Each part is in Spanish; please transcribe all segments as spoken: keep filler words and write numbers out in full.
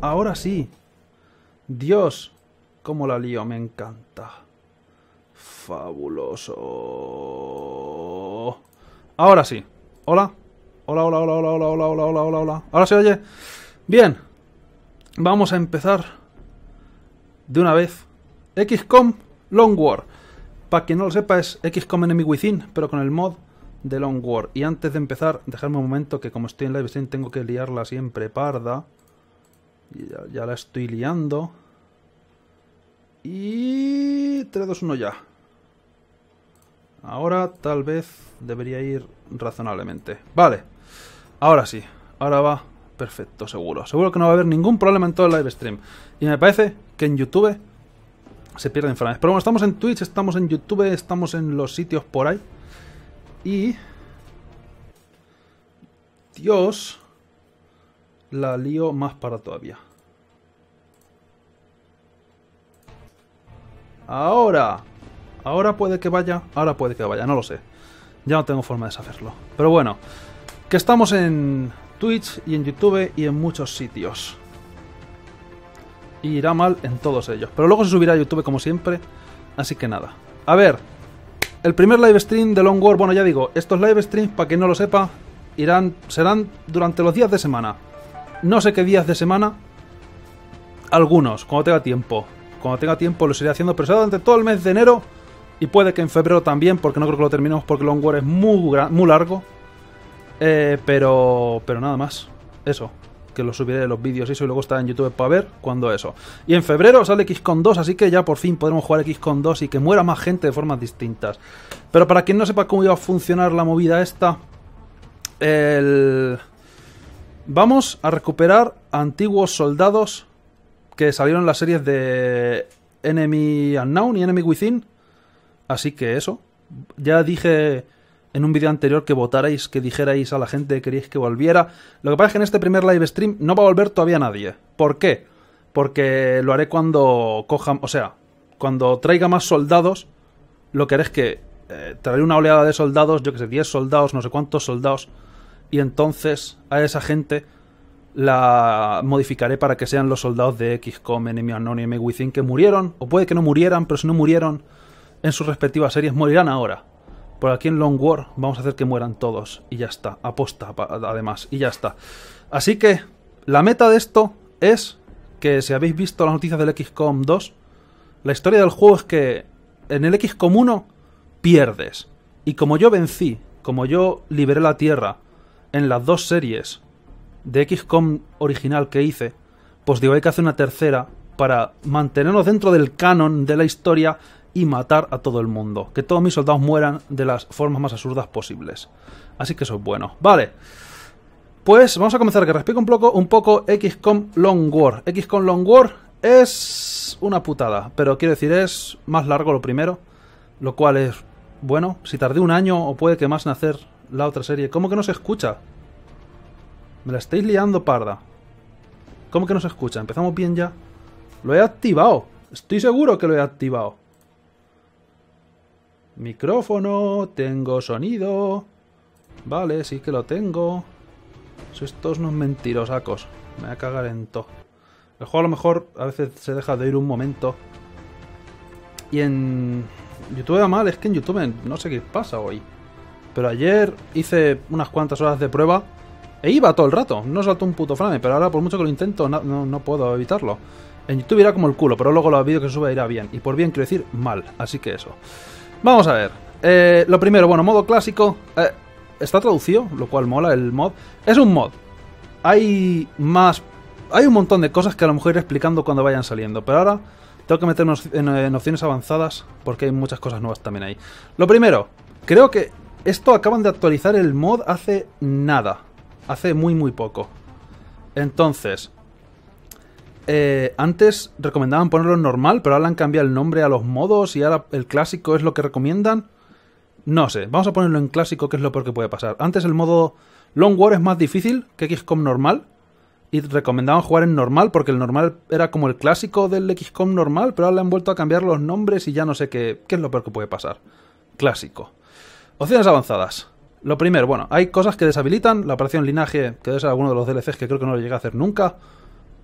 Ahora sí. Dios, cómo la lío, me encanta. Fabuloso. Ahora sí. Hola. Hola, hola, hola, hola, hola, hola, hola, hola, hola. Ahora se oye. Bien. Vamos a empezar de una vez. X COM Long War. Para quien no lo sepa, es X COM Enemy Within, pero con el mod de Long War. Y antes de empezar, dejadme un momento, que como estoy en live stream tengo que liarla siempre parda. Y ya, ya la estoy liando. Y... tres, dos, uno ya. Ahora tal vez debería ir razonablemente. Vale. Ahora sí. Ahora va perfecto, seguro. Seguro que no va a haber ningún problema en todo el live stream. Y me parece que en YouTube se pierden frames. Pero bueno, estamos en Twitch, estamos en YouTube, estamos en los sitios por ahí. Y... Dios, la lío más para todavía. Ahora. Ahora puede que vaya, ahora puede que vaya, no lo sé. Ya no tengo forma de saberlo. Pero bueno, que estamos en Twitch y en YouTube y en muchos sitios. Y irá mal en todos ellos. Pero luego se subirá a YouTube como siempre. Así que nada. A ver, el primer live stream de Long War. Bueno, ya digo, estos live streams, para quien no lo sepa, irán, serán durante los días de semana. No sé qué días de semana. Algunos, cuando tenga tiempo. Cuando tenga tiempo los iré haciendo, pero será durante todo el mes de enero. Y puede que en febrero también, porque no creo que lo terminemos, porque Long War es muy, gran, muy largo. Eh, pero pero nada más. Eso. Que lo subiré, los vídeos y eso, y luego está en YouTube para ver cuándo eso. Y en febrero sale X COM dos, así que ya por fin podremos jugar X COM dos y que muera más gente de formas distintas. Pero para quien no sepa cómo iba a funcionar la movida esta, el... vamos a recuperar a antiguos soldados que salieron en las series de Enemy Unknown y Enemy Within. Así que eso, ya dije en un vídeo anterior que votarais, que dijerais a la gente que queríais que volviera. Lo que pasa es que en este primer live stream no va a volver todavía nadie. ¿Por qué? Porque lo haré cuando cojan, o sea, cuando traiga más soldados, lo que haré es que eh, traeré una oleada de soldados, yo que sé, diez soldados, no sé cuántos soldados, y entonces a esa gente la modificaré para que sean los soldados de X COM, Enemy Unknown y Enemy Within que murieron, o puede que no murieran, pero si no murieron en sus respectivas series, morirán ahora. Por aquí en Long War vamos a hacer que mueran todos. Y ya está. Aposta, además. Y ya está. Así que la meta de esto es que, si habéis visto las noticias del X COM dos, la historia del juego es que en el X COM uno pierdes. Y como yo vencí, como yo liberé la tierra en las dos series de X COM original que hice, pues digo, hay que hacer una tercera para mantenernos dentro del canon de la historia y matar a todo el mundo, que todos mis soldados mueran de las formas más absurdas posibles. Así que eso es bueno. Vale, pues vamos a comenzar, que respiro un poco, un poco X COM Long War. X COM Long War es una putada, pero quiero decir, es más largo lo primero, lo cual es bueno. Si tardé un año o puede que más en hacer la otra serie. ¿Cómo que no se escucha? Me la estáis liando parda. ¿Cómo que no se escucha? Empezamos bien ya. Lo he activado, estoy seguro que lo he activado. Micrófono, tengo sonido. Vale, sí que lo tengo. Sois todos unos mentirosacos. Me voy a cagar en todo. El juego a lo mejor a veces se deja de oír un momento. Y en YouTube va mal, es que en YouTube no sé qué pasa hoy. Pero ayer hice unas cuantas horas de prueba e iba todo el rato, no saltó un puto frame. Pero ahora por mucho que lo intento no, no, no puedo evitarlo. En YouTube irá como el culo, pero luego los vídeos que se suba irá bien. Y por bien quiero decir mal, así que eso. Vamos a ver, eh, lo primero, bueno, modo clásico, eh, está traducido, lo cual mola el mod. Es un mod, hay más, hay un montón de cosas que a lo mejor iré explicando cuando vayan saliendo, pero ahora tengo que meternos en, en opciones avanzadas porque hay muchas cosas nuevas también ahí. Lo primero, creo que esto acaban de actualizar el mod hace nada, hace muy muy poco. Entonces, Eh, antes recomendaban ponerlo en normal, pero ahora han cambiado el nombre a los modos y ahora el clásico es lo que recomiendan. No sé, vamos a ponerlo en clásico, que es lo peor que puede pasar. Antes el modo Long War es más difícil que X COM normal y recomendaban jugar en normal porque el normal era como el clásico del X COM normal, pero ahora le han vuelto a cambiar los nombres y ya no sé qué, qué es lo peor que puede pasar. Clásico. Opciones avanzadas. Lo primero, bueno, hay cosas que deshabilitan. La operación linaje, que debe ser alguno de los D L Cs que creo que no lo llegué a hacer nunca.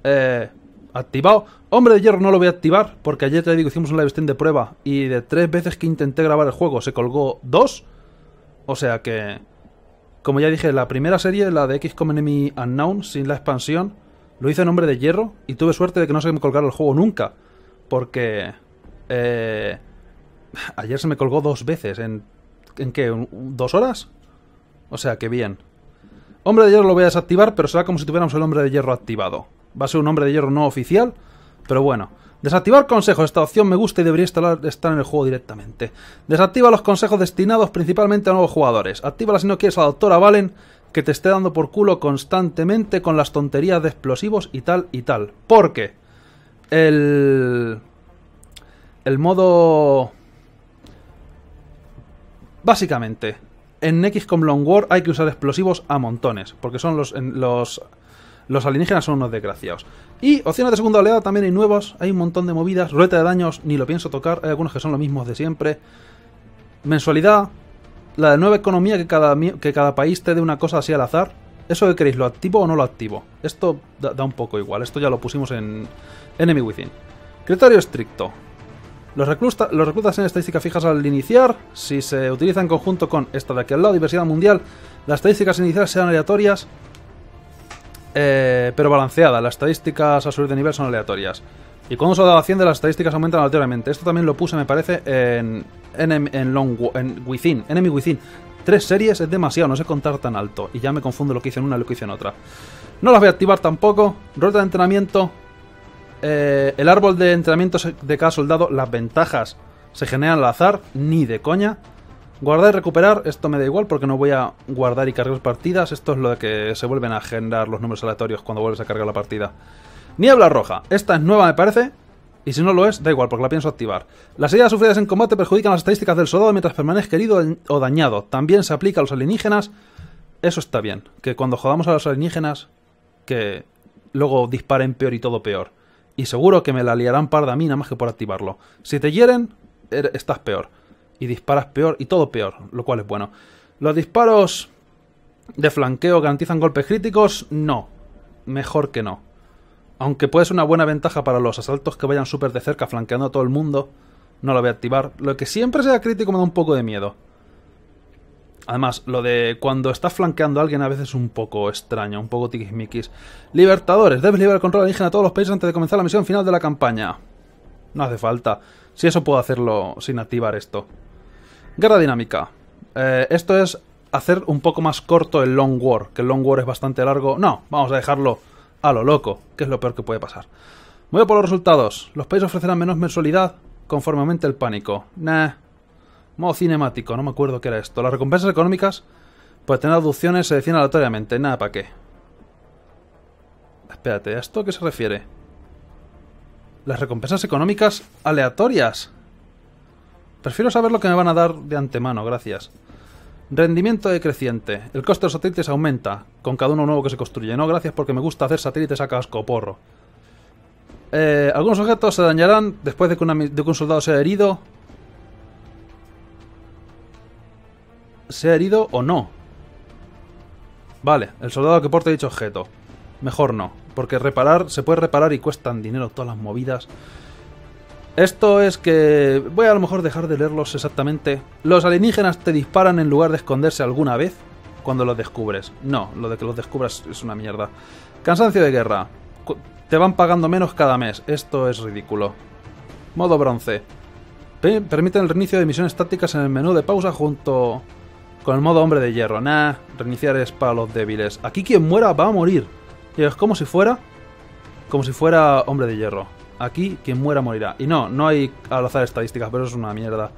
Eh, activado. Hombre de hierro no lo voy a activar, porque ayer te digo, hicimos un live stream de prueba y de tres veces que intenté grabar el juego se colgó dos. O sea que, como ya dije, la primera serie, la de X COM Enemy Unknown, sin la expansión, lo hice en Hombre de Hierro y tuve suerte de que no se me colgara el juego nunca, porque eh, ayer se me colgó dos veces, ¿en, en qué? ¿Dos horas? O sea que bien. Hombre de Hierro lo voy a desactivar, pero será como si tuviéramos el Hombre de Hierro activado. Va a ser un Hombre de Hierro no oficial, pero bueno. Desactivar consejos. Esta opción me gusta y debería instalar, estar en el juego directamente. Desactiva los consejos destinados principalmente a nuevos jugadores. Actívala si no quieres a la doctora Vahlen, que te esté dando por culo constantemente con las tonterías de explosivos y tal y tal. Porque el, el modo... Básicamente, en X COM Long War hay que usar explosivos a montones, porque son los... los Los alienígenas son unos desgraciados. Y opciones de segunda oleada también hay nuevas. Hay un montón de movidas. Ruleta de daños, ni lo pienso tocar. Hay algunos que son los mismos de siempre. Mensualidad. La de nueva economía, que cada, que cada país te dé una cosa así al azar. ¿Eso que queréis? ¿Lo activo o no lo activo? Esto da, da un poco igual. Esto ya lo pusimos en Enemy Within. Criterio estricto. Los, recluta, los reclutas en estadísticas fijas al iniciar. Si se utiliza en conjunto con esta de aquí al lado, diversidad mundial, las estadísticas iniciales serán aleatorias. Eh, pero balanceada, las estadísticas a subir de nivel son aleatorias. Y cuando se da la cien, de las estadísticas aumentan aleatoriamente. Esto también lo puse, me parece, en, en, en, Long, en Within, Enemy Within. Tres series es demasiado, no sé contar tan alto. Y ya me confundo lo que hice en una y lo que hice en otra. No las voy a activar tampoco. Ruta de entrenamiento. Eh, el árbol de entrenamiento de cada soldado. Las ventajas se generan al azar, ni de coña. Guardar y recuperar, esto me da igual porque no voy a guardar y cargar partidas. Esto es lo de que se vuelven a generar los números aleatorios cuando vuelves a cargar la partida. Niebla roja. Esta es nueva, me parece. Y si no lo es, da igual porque la pienso activar. Las heridas sufridas en combate perjudican las estadísticas del soldado mientras permanezca herido o dañado. También se aplica a los alienígenas. Eso está bien. Que cuando jodamos a los alienígenas, que luego disparen peor y todo peor. Y seguro que me la liarán parda a mí nada más que por activarlo. Si te hieren, estás peor. Y disparas peor y todo peor, lo cual es bueno. ¿Los disparos de flanqueo garantizan golpes críticos? No, mejor que no. Aunque puede ser una buena ventaja para los asaltos que vayan súper de cerca flanqueando a todo el mundo, no lo voy a activar. Lo que siempre sea crítico me da un poco de miedo. Además, lo de cuando estás flanqueando a alguien a veces es un poco extraño, un poco tiquismiquis. Libertadores, debes liberar el control alienígena a todos los países antes de comenzar la misión final de la campaña. No hace falta. Si eso puedo hacerlo sin activar esto. Guerra dinámica. Eh, esto es hacer un poco más corto el Long War, que el Long War es bastante largo. No, vamos a dejarlo a lo loco, que es lo peor que puede pasar. Me voy por los resultados. Los países ofrecerán menos mensualidad conforme aumente el pánico. Nah. Modo cinemático, no me acuerdo qué era esto. Las recompensas económicas, pues tener deducciones, se deciden aleatoriamente. Nada, ¿para qué? Espérate, ¿a esto a qué se refiere? Las recompensas económicas aleatorias. Prefiero saber lo que me van a dar de antemano, gracias. Rendimiento decreciente. El coste de los satélites aumenta con cada uno nuevo que se construye. No, gracias, porque me gusta hacer satélites a cascoporro. Eh, algunos objetos se dañarán después de que, una, de que un soldado sea herido. ¿Sea herido o no? Vale, el soldado que porte dicho objeto. Mejor no, porque reparar se puede reparar y cuestan dinero todas las movidas. Esto es que... voy a, a lo mejor dejar de leerlos exactamente. Los alienígenas te disparan en lugar de esconderse alguna vez cuando los descubres. No, lo de que los descubras es una mierda. Cansancio de guerra. Te van pagando menos cada mes. Esto es ridículo. Modo bronce. Permiten el reinicio de misiones tácticas en el menú de pausa junto con el modo hombre de hierro. Nah, reiniciar es para los débiles. Aquí quien muera va a morir. Y es como si fuera... como si fuera hombre de hierro. Aquí, quien muera morirá. Y no, no hay al azar estadísticas, pero eso es una mierda.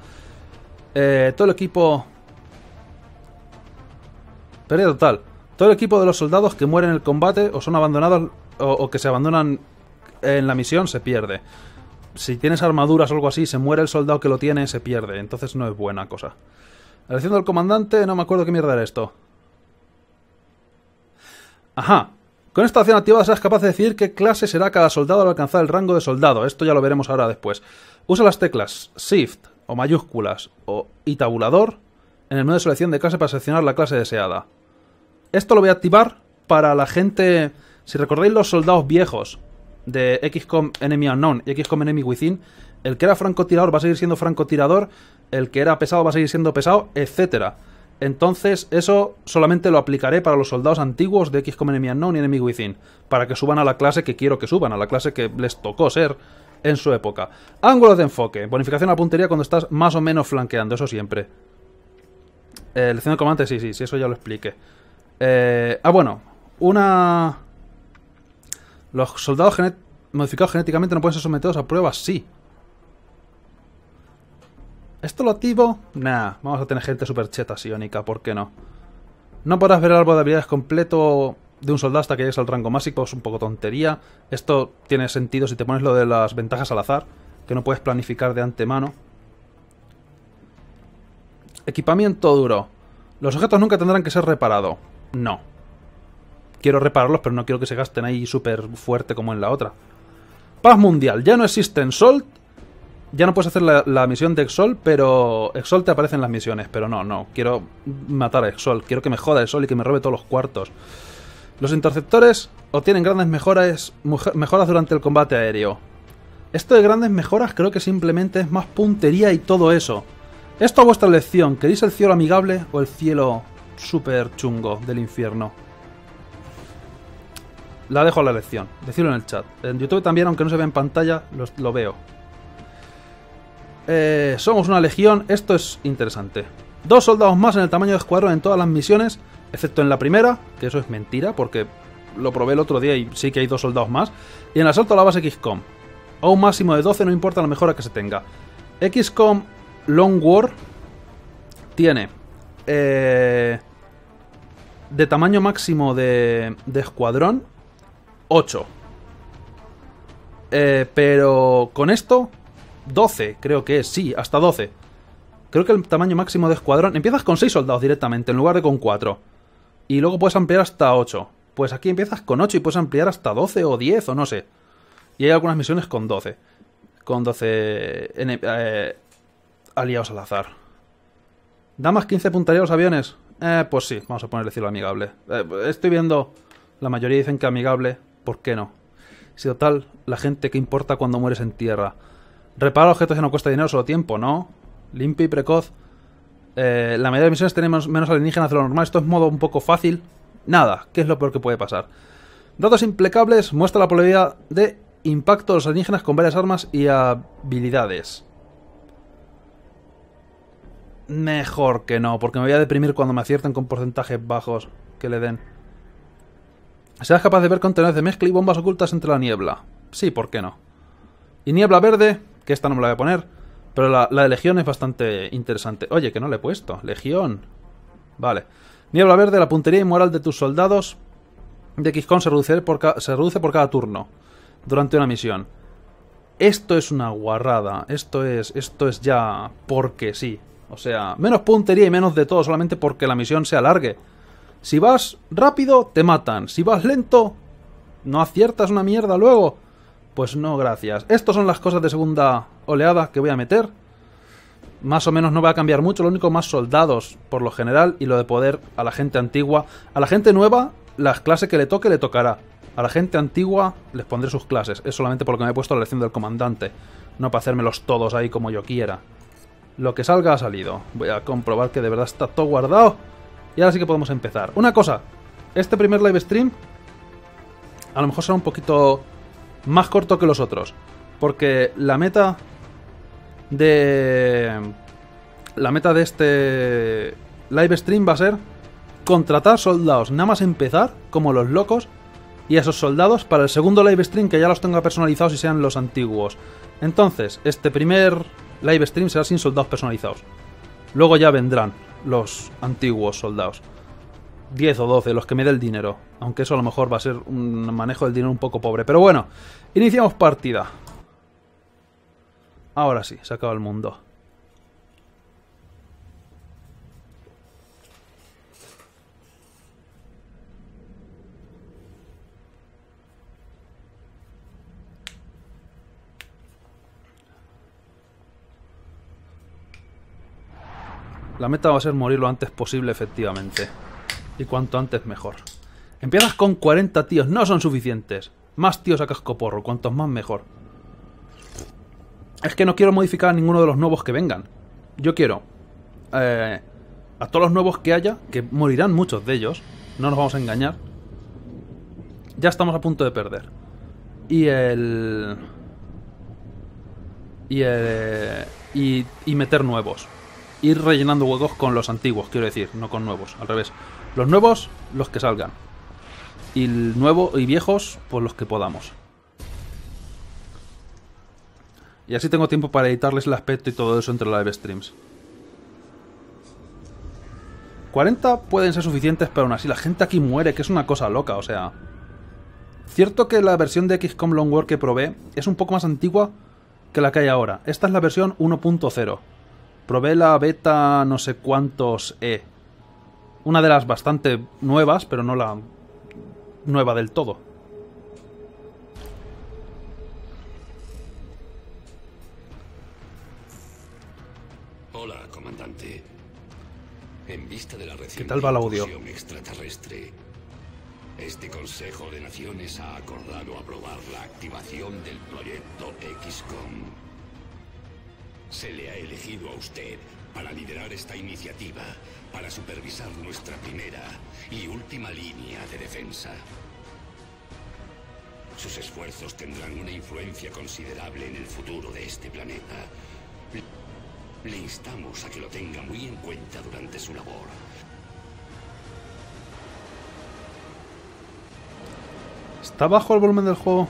Eh, todo el equipo... Pérdida total. Todo el equipo de los soldados que mueren en el combate o son abandonados o, o que se abandonan en la misión se pierde. Si tienes armaduras o algo así, se muere el soldado que lo tiene, se pierde. Entonces no es buena cosa. Elección del comandante, no me acuerdo qué mierda era esto. Ajá. Con esta opción activada serás capaz de decidir qué clase será cada soldado al alcanzar el rango de soldado. Esto ya lo veremos ahora después. Usa las teclas Shift o mayúsculas o y tabulador en el menú de selección de clase para seleccionar la clase deseada. Esto lo voy a activar para la gente... Si recordáis los soldados viejos, de X COM Enemy Unknown y X COM Enemy Within, el que era francotirador va a seguir siendo francotirador, el que era pesado va a seguir siendo pesado, etcétera. Entonces eso solamente lo aplicaré para los soldados antiguos de X COM Enemy Unknown y Enemy Within, para que suban a la clase que quiero que suban, a la clase que les tocó ser en su época. Ángulos de enfoque, bonificación a la puntería cuando estás más o menos flanqueando, eso siempre. Eh, lección de comandante, sí, sí, sí, eso ya lo expliqué. Eh, ah, bueno, una... Los soldados genet... modificados genéticamente no pueden ser sometidos a pruebas, sí. ¿Esto lo activo? Nah, vamos a tener gente super cheta psiónica, ¿por qué no? No podrás ver el árbol de habilidades completo de un soldado hasta que llegues al rango máximo, es un poco tontería. Esto tiene sentido si te pones lo de las ventajas al azar, que no puedes planificar de antemano. Equipamiento duro. Los objetos nunca tendrán que ser reparados. No. Quiero repararlos, pero no quiero que se gasten ahí súper fuerte como en la otra. Paz mundial. Ya no existe en Sol. Ya no puedes hacer la, la misión de Exol, pero Exol te aparece en las misiones. Pero no, no. Quiero matar a Exol. Quiero que me joda Exol y que me robe todos los cuartos. Los interceptores obtienen grandes mejoras, mejoras durante el combate aéreo. Esto de grandes mejoras creo que simplemente es más puntería y todo eso. Esto a vuestra elección. ¿Queréis el cielo amigable o el cielo súper chungo del infierno? La dejo a la elección. Decidlo en el chat. En YouTube también, aunque no se vea en pantalla, lo, lo veo. Eh, somos una legión, esto es interesante. Dos soldados más en el tamaño de escuadrón en todas las misiones, excepto en la primera, que eso es mentira, porque lo probé el otro día y sí que hay dos soldados más. Y en el asalto a la base X COM, a un máximo de doce, no importa la mejora que se tenga. X COM Long War tiene eh, de tamaño máximo de, de escuadrón ocho. Eh, pero con esto... doce, creo que es, sí, hasta doce. Creo que el tamaño máximo de escuadrón... Empiezas con seis soldados directamente, en lugar de con cuatro. Y luego puedes ampliar hasta ocho. Pues aquí empiezas con ocho y puedes ampliar hasta doce o diez o no sé. Y hay algunas misiones con doce. Con doce... Eh, aliados al azar. ¿Da más quince puntería a los aviones? Eh, pues sí, vamos a ponerle cielo amigable. Eh, estoy viendo... La mayoría dicen que amigable, ¿por qué no? Si total, la gente que importa cuando mueres en tierra... Reparar objetos ya no cuesta dinero, solo tiempo, ¿no? Limpio y precoz. Eh, la mayoría de misiones tenemos menos alienígenas de lo normal. Esto es modo un poco fácil. Nada, ¿qué es lo peor que puede pasar? Datos implacables. Muestra la probabilidad de impacto de los alienígenas con varias armas y habilidades. Mejor que no, porque me voy a deprimir cuando me acierten con porcentajes bajos que le den. Serás capaz de ver contenedores de mezcla y bombas ocultas entre la niebla. Sí, ¿por qué no? Y niebla verde... Que esta no me la voy a poner. Pero la, la de Legión es bastante interesante. Oye, que no le he puesto. Legión. Vale. Niebla verde, la puntería y moral de tus soldados de X COM se reduce por, ca se reduce por cada turno. Durante una misión. Esto es una guarrada. Esto es, esto es ya porque sí. O sea, menos puntería y menos de todo. Solamente porque la misión se alargue. Si vas rápido, te matan. Si vas lento, no aciertas una mierda luego. Pues no, gracias. Estas son las cosas de segunda oleada que voy a meter. Más o menos no va a cambiar mucho. Lo único, más soldados por lo general. Y lo de poder a la gente antigua. A la gente nueva, las clases que le toque, le tocará. A la gente antigua, les pondré sus clases. Es solamente por lo que me he puesto la elección del comandante. No para hacérmelos todos ahí como yo quiera. Lo que salga ha salido. Voy a comprobar que de verdad está todo guardado. Y ahora sí que podemos empezar. Una cosa. Este primer live stream a lo mejor será un poquito... más corto que los otros. Porque la meta de... La meta de este live stream va a ser contratar soldados, nada más empezar, como los locos. Y a esos soldados para el segundo live stream, que ya los tenga personalizados y sean los antiguos. Entonces, este primer live stream será sin soldados personalizados. Luego ya vendrán los antiguos soldados, diez o doce, los que me dé el dinero. Aunque eso a lo mejor va a ser un manejo del dinero un poco pobre. Pero bueno, iniciamos partida. Ahora sí, se acaba el mundo. La meta va a ser morir lo antes posible, efectivamente. Y cuanto antes mejor. Empiezas con cuarenta tíos, no son suficientes. Más tíos a cascoporro, cuantos más mejor. Es que no quiero modificar a ninguno de los nuevos que vengan. Yo quiero... Eh, a todos los nuevos que haya, que morirán muchos de ellos, no nos vamos a engañar. Ya estamos a punto de perder. Y el... Y, eh, y, y meter nuevos. Ir rellenando huecos con los antiguos, quiero decir, no con nuevos, al revés. Los nuevos, los que salgan. Y nuevos y viejos, pues los que podamos. Y así tengo tiempo para editarles el aspecto y todo eso entre live streams. cuarenta pueden ser suficientes, pero aún así la gente aquí muere, que es una cosa loca, o sea... Cierto que la versión de X COM Long War que probé es un poco más antigua que la que hay ahora. Esta es la versión uno punto cero. Probé la beta no sé cuántos E. Una de las bastante nuevas, pero no la nueva del todo. Hola, comandante. En vista de la reciente ¿Qué tal va el audio? Incursión extraterrestre, este Consejo de Naciones ha acordado aprobar la activación del proyecto X COM. Se le ha elegido a usted para liderar esta iniciativa, para supervisar nuestra primera y última línea de defensa. Sus esfuerzos tendrán una influencia considerable en el futuro de este planeta. Le instamos a que lo tenga muy en cuenta durante su labor. ¿Está bajo el volumen del juego?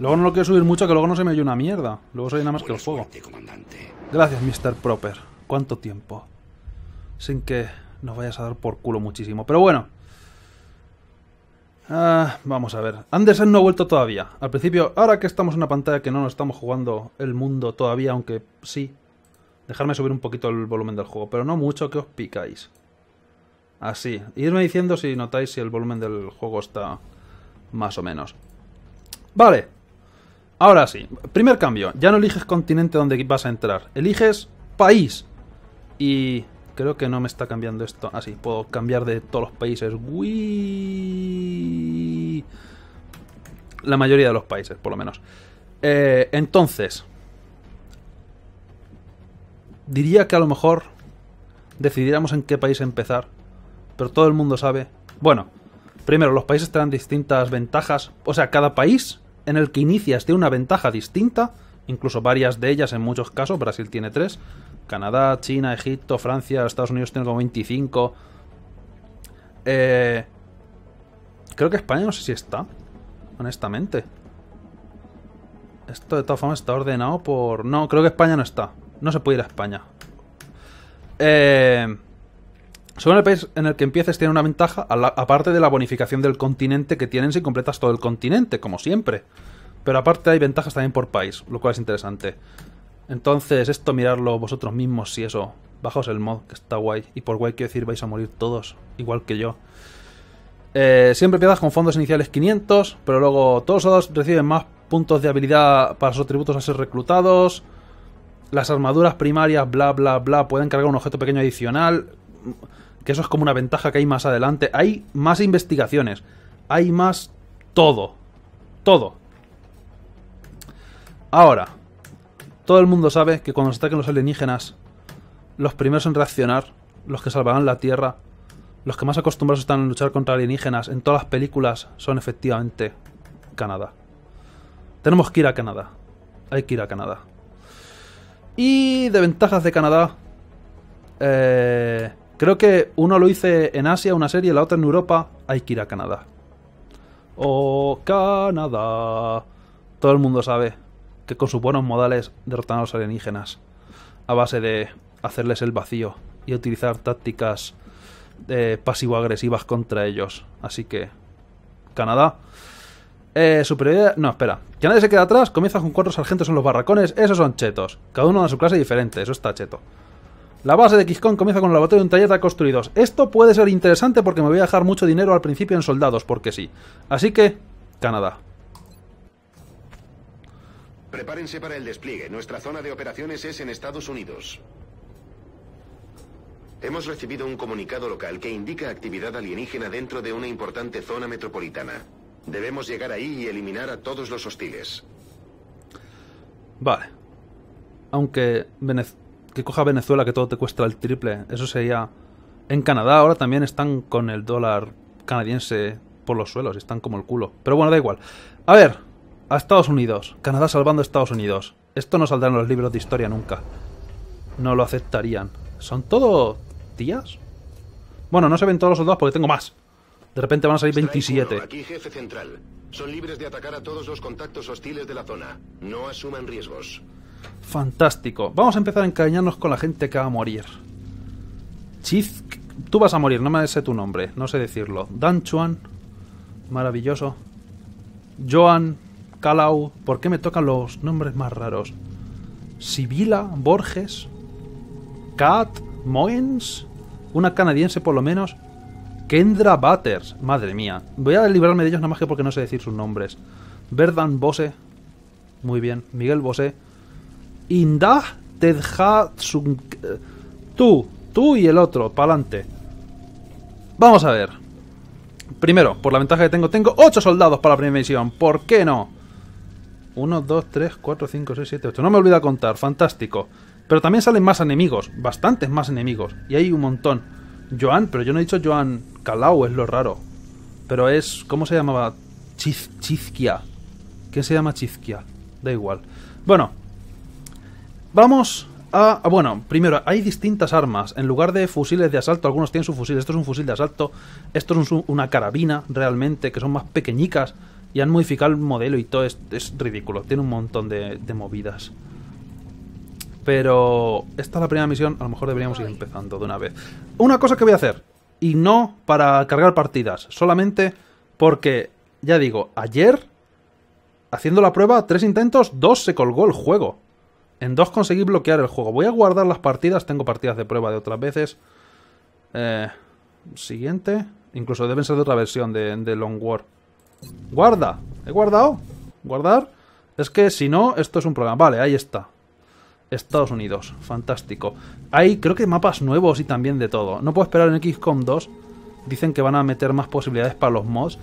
Luego no lo quiero subir mucho, que luego no se me oye una mierda. Luego se oye nada más que el juego. Gracias, mister Proper. ¿Cuánto tiempo? Sin que nos vayas a dar por culo muchísimo. Pero bueno. Ah, vamos a ver. Andersen no ha vuelto todavía. Al principio, ahora que estamos en una pantalla que no nos estamos jugando el mundo todavía, aunque sí. Dejarme subir un poquito el volumen del juego, pero no mucho, que os picáis. Así. Irme diciendo si notáis si el volumen del juego está más o menos. Vale. Ahora sí. Primer cambio. Ya no eliges continente donde vas a entrar. Eliges país. Y... creo que no me está cambiando esto. Ah, sí, puedo cambiar de todos los países. Uy. La mayoría de los países, por lo menos. Eh, entonces. Diría que a lo mejor decidiéramos en qué país empezar. Pero todo el mundo sabe. Bueno, primero, los países tendrán distintas ventajas. O sea, cada país en el que inicias tiene una ventaja distinta. Incluso varias de ellas en muchos casos. Brasil tiene tres. Canadá, China, Egipto, Francia, Estados Unidos tiene como veinticinco. Eh, creo que España no sé si está, honestamente. Esto de todas formas está ordenado por... No, creo que España no está. No se puede ir a España. Eh, según el país en el que empieces tiene una ventaja, aparte de la bonificación del continente que tienen si completas todo el continente, como siempre. Pero aparte hay ventajas también por país, lo cual es interesante. Entonces, esto mirarlo vosotros mismos, si eso. Bajaos el mod, que está guay. Y por guay quiero decir, vais a morir todos, igual que yo. Eh, siempre empiezas con fondos iniciales quinientos, pero luego todos los soldados reciben más puntos de habilidad para sus atributos a ser reclutados. Las armaduras primarias, bla, bla, bla, pueden cargar un objeto pequeño adicional. Que eso es como una ventaja que hay más adelante. Hay más investigaciones. Hay más todo. Todo. Ahora... todo el mundo sabe que cuando se ataquen los alienígenas, los primeros en reaccionar, los que salvarán la Tierra, los que más acostumbrados están a luchar contra alienígenas en todas las películas son efectivamente Canadá. Tenemos que ir a Canadá. Hay que ir a Canadá. Y de ventajas de Canadá... Eh, creo que uno lo hice en Asia, una serie, la otra en Europa. Hay que ir a Canadá. ¡Oh, Canadá! Todo el mundo sabe que con sus buenos modales derrotan a los alienígenas a base de hacerles el vacío y utilizar tácticas eh, pasivo-agresivas contra ellos. Así que... Canadá. Eh, superioridad... No, espera. Que nadie se queda atrás. Comienzas con cuatro sargentos en los barracones. Esos son chetos. Cada uno de su clase diferente. Eso está cheto. La base de X COM comienza con el laboratorio y un taller ya construidos. Esto puede ser interesante porque me voy a dejar mucho dinero al principio en soldados, porque sí. Así que... Canadá. Prepárense para el despliegue. Nuestra zona de operaciones es en Estados Unidos. Hemos recibido un comunicado local que indica actividad alienígena dentro de una importante zona metropolitana. Debemos llegar ahí y eliminar a todos los hostiles. Vale. Aunque Venez- que coja Venezuela, que todo te cuesta el triple. Eso sería... En Canadá ahora también están con el dólar canadiense por los suelos. Están como el culo. Pero bueno, da igual. A ver. A Estados Unidos. Canadá salvando a Estados Unidos. Esto no saldrá en los libros de historia nunca. No lo aceptarían. ¿Son todo tías? Bueno, no se ven todos los soldados porque tengo más. De repente van a salir veintisiete. Aquí, jefe central. Son libres de atacar a todos los contactos hostiles de la zona. No asuman riesgos. Fantástico. Vamos a empezar a encariñarnos con la gente que va a morir. Chiz... Tú vas a morir, no me sé tu nombre. No sé decirlo. Dan Chuan. Maravilloso. Joan. Kalau. ¿Por qué me tocan los nombres más raros? Sibila. Borges. Kat. Moens. Una canadiense por lo menos. Kendra Butters. Madre mía. Voy a librarme de ellos nada más que porque no sé decir sus nombres. Verdan Bose. Muy bien. Miguel Bose. Indah Tedja Tsung... Tú. Tú y el otro. Pa'lante. Vamos a ver. Primero, por la ventaja que tengo. Tengo ocho soldados para la primera misión. ¿Por qué no? uno, dos, tres, cuatro, cinco, seis, siete, ocho. No me olvido contar. Fantástico. Pero también salen más enemigos. Bastantes más enemigos. Y hay un montón. Joan, pero yo no he dicho Joan Kalau, es lo raro. Pero es... ¿Cómo se llamaba? Chiz, Chizquia. ¿Quién se llama Chizquia? Da igual. Bueno. Vamos a... Bueno, primero, hay distintas armas. En lugar de fusiles de asalto, algunos tienen su fusil. Esto es un fusil de asalto. Esto es un, una carabina, realmente, que son más pequeñicas. Y han modificado el modelo y todo. Es, es ridículo. Tiene un montón de, de movidas. Pero esta es la primera misión, a lo mejor deberíamos ir empezando de una vez. Una cosa que voy a hacer, y no para cargar partidas, solamente porque, ya digo, ayer, haciendo la prueba, tres intentos, dos se colgó el juego. En dos conseguí bloquear el juego. Voy a guardar las partidas, tengo partidas de prueba de otras veces. Eh, siguiente, incluso deben ser de otra versión de, de Long War. Guarda, he guardado, guardar, es que si no, esto es un problema. Vale, ahí está. Estados Unidos, fantástico. Hay, creo que mapas nuevos y también de todo. No puedo esperar en XCOM dos. Dicen que van a meter más posibilidades para los mods.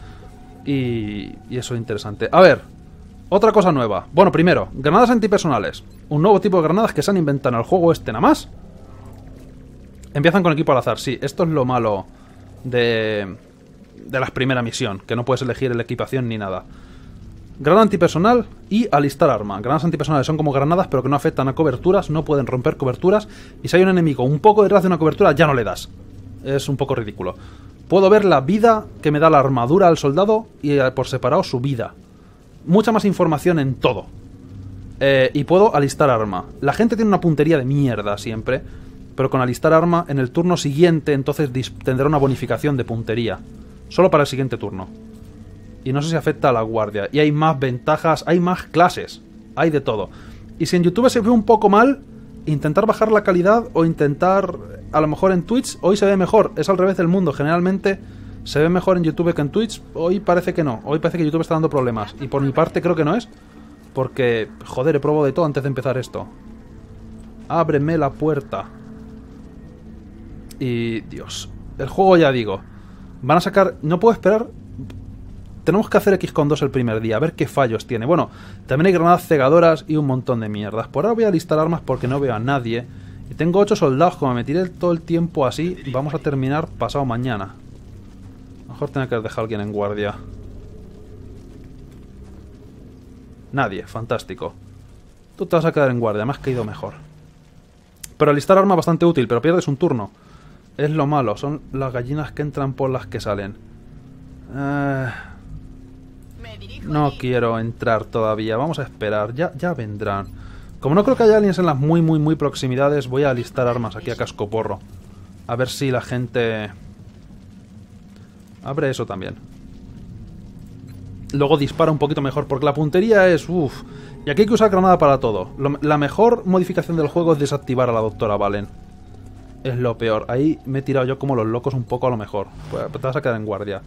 Y, y eso es interesante. A ver, otra cosa nueva. Bueno, primero, granadas antipersonales. Un nuevo tipo de granadas que se han inventado en el juego este nada más. Empiezan con equipo al azar. Sí, esto es lo malo de, de la primera misión. Que no puedes elegir la equipación ni nada. Granada antipersonal y alistar arma. Granadas antipersonales son como granadas pero que no afectan a coberturas, no pueden romper coberturas. Y si hay un enemigo un poco detrás de una cobertura ya no le das. Es un poco ridículo. Puedo ver la vida que me da la armadura al soldado y por separado su vida. Mucha más información en todo. Eh, y puedo alistar arma. La gente tiene una puntería de mierda siempre. Pero con alistar arma en el turno siguiente entonces tendrá una bonificación de puntería. Solo para el siguiente turno. Y no sé si afecta a la guardia. Y hay más ventajas, hay más clases. Hay de todo. Y si en YouTube se ve un poco mal, intentar bajar la calidad o intentar... A lo mejor en Twitch hoy se ve mejor. Es al revés del mundo. Generalmente se ve mejor en YouTube que en Twitch. Hoy parece que no. Hoy parece que YouTube está dando problemas. Y por mi parte creo que no es. Porque, joder, he probado de todo antes de empezar esto. Ábreme la puerta. Y... Dios. El juego ya digo. Van a sacar... No puedo esperar... Tenemos que hacer XCOM dos el primer día, a ver qué fallos tiene. Bueno, también hay granadas cegadoras y un montón de mierdas. Por ahora voy a listar armas porque no veo a nadie. Y tengo ocho soldados, como me tiré todo el tiempo así, vamos a terminar pasado mañana. A lo mejor tengo que dejar a alguien en guardia. Nadie, fantástico. Tú te vas a quedar en guardia, me has caído mejor. Pero listar armas es bastante útil, pero pierdes un turno. Es lo malo, son las gallinas que entran por las que salen. Eh... No quiero entrar todavía. Vamos a esperar. Ya, ya vendrán. Como no creo que haya aliens en las muy, muy, muy proximidades, voy a alistar armas aquí a cascoporro. A ver si la gente... Abre eso también. Luego dispara un poquito mejor, porque la puntería es... Uf. Y aquí hay que usar granada para todo. Lo, la mejor modificación del juego es desactivar a la doctora Vahlen. Es lo peor. Ahí me he tirado yo como los locos un poco a lo mejor. Pues te vas a quedar en guardia.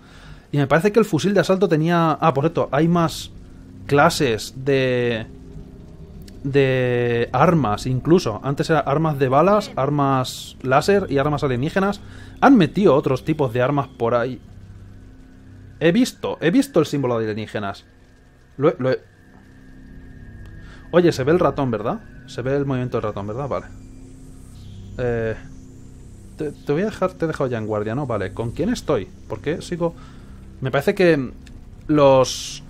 Y me parece que el fusil de asalto tenía... Ah, por cierto, hay más clases de... De armas, incluso. Antes eran armas de balas, armas láser y armas alienígenas. Han metido otros tipos de armas por ahí. He visto, he visto el símbolo de alienígenas. Lo he, lo he... Oye, se ve el ratón, ¿verdad? Se ve el movimiento del ratón, ¿verdad? Vale. Eh... Te, te voy a dejar, te he dejado ya en guardia, ¿no? Vale, ¿con quién estoy? Porque sigo... Me parece que los...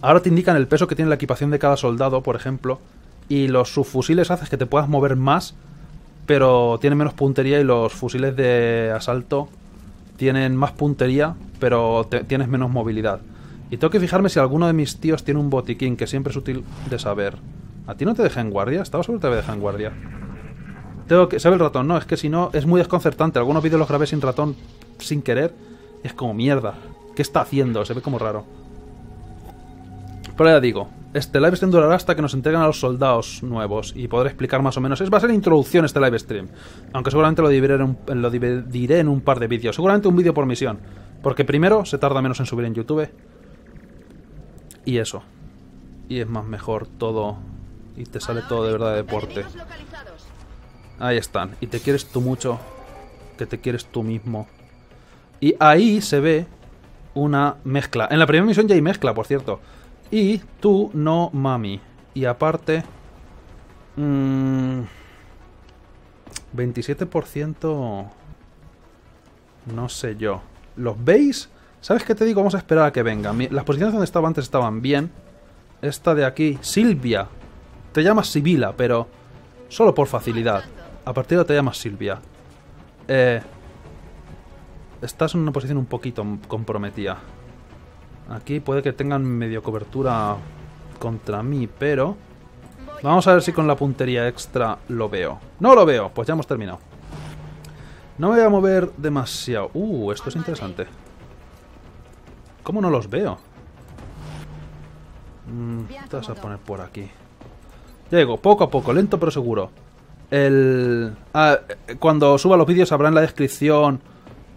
Ahora te indican el peso que tiene la equipación de cada soldado, por ejemplo. Y los subfusiles haces que te puedas mover más, pero tienen menos puntería. Y los fusiles de asalto tienen más puntería, pero te, tienes menos movilidad. Y tengo que fijarme si alguno de mis tíos tiene un botiquín, que siempre es útil de saber. ¿A ti no te deja en guardia? Estaba seguro que te voy a dejar en guardia. Tengo que... ¿Sabe el ratón? No, es que si no, es muy desconcertante. Algunos vídeos los grabé sin ratón, sin querer. Y es como, mierda, ¿qué está haciendo? Se ve como raro. Pero ya digo, este live stream durará hasta que nos entreguen a los soldados nuevos. Y podré explicar más o menos. Es, va a ser introducción este live stream. Aunque seguramente lo dividiré en un, lo dividiré en un par de vídeos. Seguramente un vídeo por misión. Porque primero se tarda menos en subir en YouTube. Y eso. Y es más mejor todo. Y te sale todo de verdad de deporte. Ahí están. Y te quieres tú mucho. Que te quieres tú mismo. Y ahí se ve una mezcla. En la primera misión ya hay mezcla, por cierto. Y tú no mami. Y aparte... Mmm, veintisiete por ciento... No sé yo. ¿Los veis? ¿Sabes qué te digo? Vamos a esperar a que vengan. Las posiciones donde estaba antes estaban bien. Esta de aquí... Silvia. Te llamas Sibila, pero... Solo por facilidad. A partir de ahora te llamas Silvia. Eh, estás en una posición un poquito comprometida. Aquí puede que tengan medio cobertura contra mí, pero... Vamos a ver si con la puntería extra lo veo. ¡No lo veo! Pues ya hemos terminado. No me voy a mover demasiado. Uh, esto es interesante. ¿Cómo no los veo? Mm, te vas a poner por aquí. Ya digo, poco a poco, lento pero seguro. El... Ah, cuando suba los vídeos habrá en la descripción...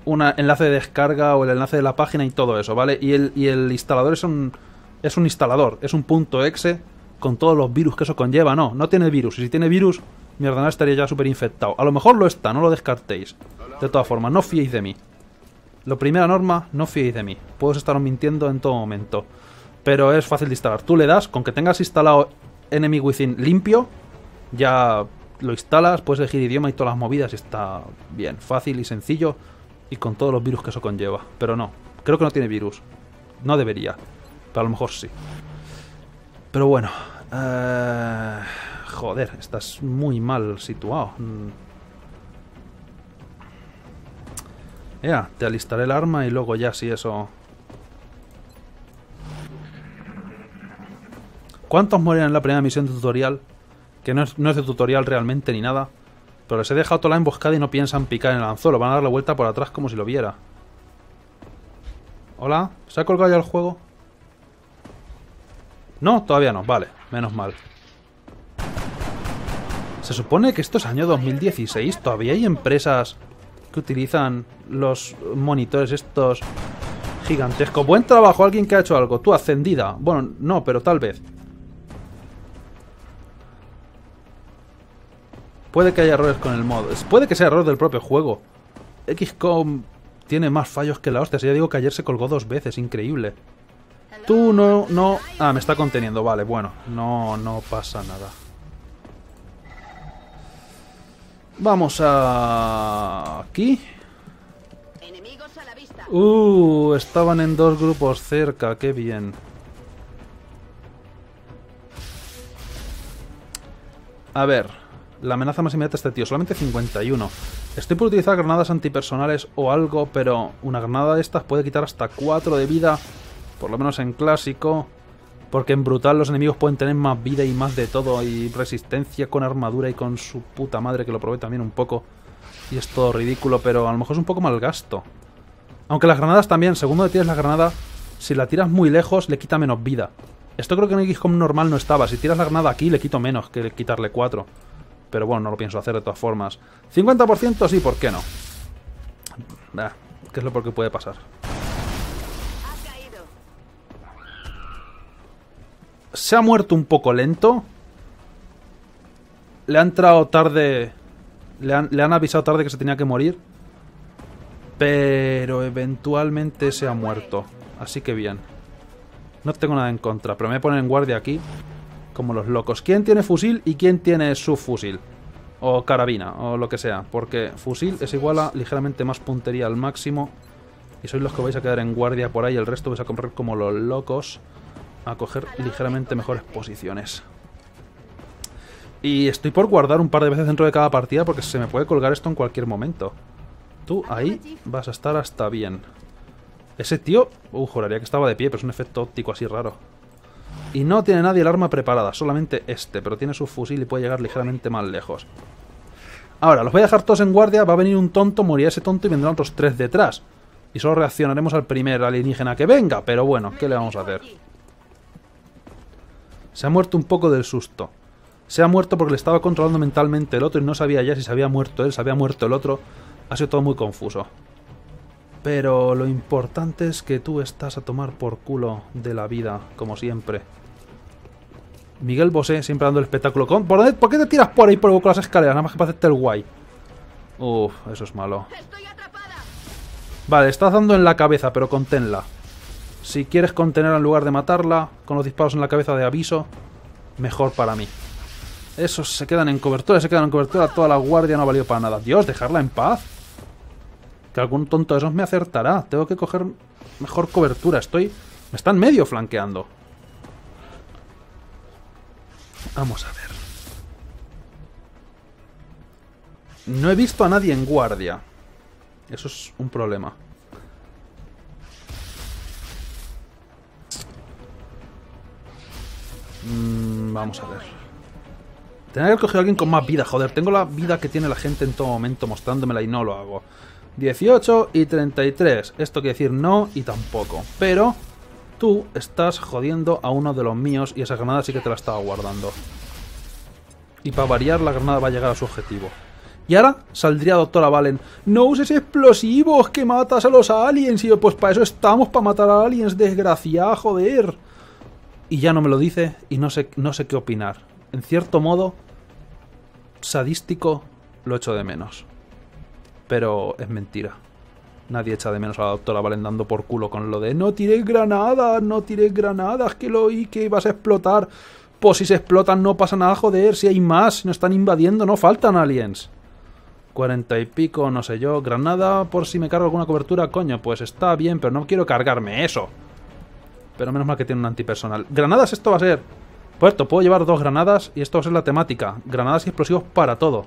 un enlace de descarga o el enlace de la página y todo eso, ¿vale? Y el, y el instalador es un, es un instalador, es un punto .exe con todos los virus que eso conlleva. No, no tiene virus. Y si tiene virus, mi ordenador estaría ya súper infectado. A lo mejor lo está, no lo descartéis. De todas formas, no fiéis de mí. La primera norma, no fiéis de mí. Puedo estaros mintiendo en todo momento. Pero es fácil de instalar. Tú le das, con que tengas instalado Enemy Within limpio, ya lo instalas, puedes elegir idioma y todas las movidas y está bien, fácil y sencillo. Y con todos los virus que eso conlleva. Pero no, creo que no tiene virus. No debería, pero a lo mejor sí. Pero bueno, eh, joder, estás muy mal situado. Ya, te alistaré el arma y luego ya si eso... ¿Cuántos mueren en la primera misión de tutorial? Que no es, no es de tutorial realmente ni nada. Pero les he dejado toda la emboscada y no piensan picar en el anzuelo. Van a dar la vuelta por atrás como si lo viera. ¿Hola? ¿Se ha colgado ya el juego? No, todavía no. Vale, menos mal. Se supone que esto es año dos mil dieciséis. Todavía hay empresas que utilizan los monitores estos gigantescos. Buen trabajo, alguien que ha hecho algo. Tú, ascendida. Bueno, no, pero tal vez. Puede que haya errores con el mod. Puede que sea error del propio juego. X COM tiene más fallos que la hostia. Si ya digo que ayer se colgó dos veces. Increíble. Tú no... no... Ah, me está conteniendo. Vale, bueno. No, no pasa nada. Vamos a... aquí. Uh, estaban en dos grupos cerca. Qué bien. A ver... La amenaza más inmediata es este tío, solamente cincuenta y uno. Estoy por utilizar granadas antipersonales o algo, pero una granada de estas puede quitar hasta cuatro de vida, por lo menos en clásico, porque en brutal los enemigos pueden tener más vida y más de todo, y resistencia con armadura y con su puta madre, que lo probé también un poco, y es todo ridículo, pero a lo mejor es un poco mal gasto. Aunque las granadas también, según donde tienes la granada, si la tiras muy lejos le quita menos vida. Esto creo que en X COM normal no estaba, si tiras la granada aquí le quito menos que quitarle cuatro. Pero bueno, no lo pienso hacer de todas formas. cincuenta por ciento sí, ¿por qué no? Nah, ¿qué es lo que puede pasar? Se ha muerto un poco lento. Le ha entrado tarde. Le han, le han avisado tarde que se tenía que morir. pero eventualmente se ha muerto, así que bien. No tengo nada en contra, pero me voy a poner en guardia aquí, como los locos. ¿Quién tiene fusil y quién tiene subfusil? O carabina, o lo que sea, porque fusil es igual a ligeramente más puntería al máximo. Y sois los que vais a quedar en guardia por ahí, el resto vais a correr como los locos a coger ligeramente mejores posiciones. Y estoy por guardar un par de veces dentro de cada partida porque se me puede colgar esto en cualquier momento. Tú ahí vas a estar hasta bien. Ese tío, uh, juraría que estaba de pie, pero es un efecto óptico así raro. Y no tiene nadie el arma preparada, solamente este, pero tiene su fusil y puede llegar ligeramente más lejos. Ahora, los voy a dejar todos en guardia, va a venir un tonto, morirá ese tonto y vendrán otros tres detrás. Y solo reaccionaremos al primer alienígena que venga, pero bueno, ¿qué le vamos a hacer? Se ha muerto un poco del susto. Se ha muerto porque le estaba controlando mentalmente el otro y no sabía ya si se había muerto él, se había muerto el otro. Ha sido todo muy confuso. Pero lo importante es que tú estás a tomar por culo de la vida, como siempre. Miguel Bosé siempre dando el espectáculo. ¿Por, dónde, ¿Por qué te tiras por ahí por el boco las escaleras? Nada más que para hacerte el guay. Uff, eso es malo. Vale, estás dando en la cabeza, pero conténla. Si quieres contenerla en lugar de matarla, con los disparos en la cabeza de aviso, mejor para mí. Esos se quedan en cobertura, se quedan en cobertura. Toda la guardia no ha valido para nada. Dios, dejarla en paz. Que algún tonto de esos me acertará. Tengo que coger mejor cobertura. Estoy... Me están medio flanqueando. Vamos a ver. No he visto a nadie en guardia. Eso es un problema. Mm, vamos a ver. Tenía que haber cogido a alguien con más vida. Joder, tengo la vida que tiene la gente en todo momento mostrándomela y no lo hago. dieciocho y treinta y tres. Esto quiere decir no y tampoco. Pero tú estás jodiendo a uno de los míos y esa granada sí que te la estaba guardando. Y para variar, la granada va a llegar a su objetivo. Y ahora saldría doctora Vahlen. No uses explosivos que matas a los aliens. Y yo, pues para eso estamos, para matar a aliens, desgraciada, joder. Y ya no me lo dice y no sé, no sé qué opinar. En cierto modo, sadístico, lo echo de menos. Pero es mentira. Nadie echa de menos a la doctora Vahlen dando por culo con lo de no tires granadas, no tires granadas, que lo oí, que vas a explotar. Pues si se explotan no pasa nada, joder, si hay más, si nos están invadiendo, no faltan aliens. Cuarenta y pico, no sé yo, granada por si me cargo alguna cobertura, coño, pues está bien, pero no quiero cargarme eso. Pero menos mal que tiene un antipersonal. Granadas esto va a ser. Por cierto, puedo llevar dos granadas y esto va a ser la temática. Granadas y explosivos para todo.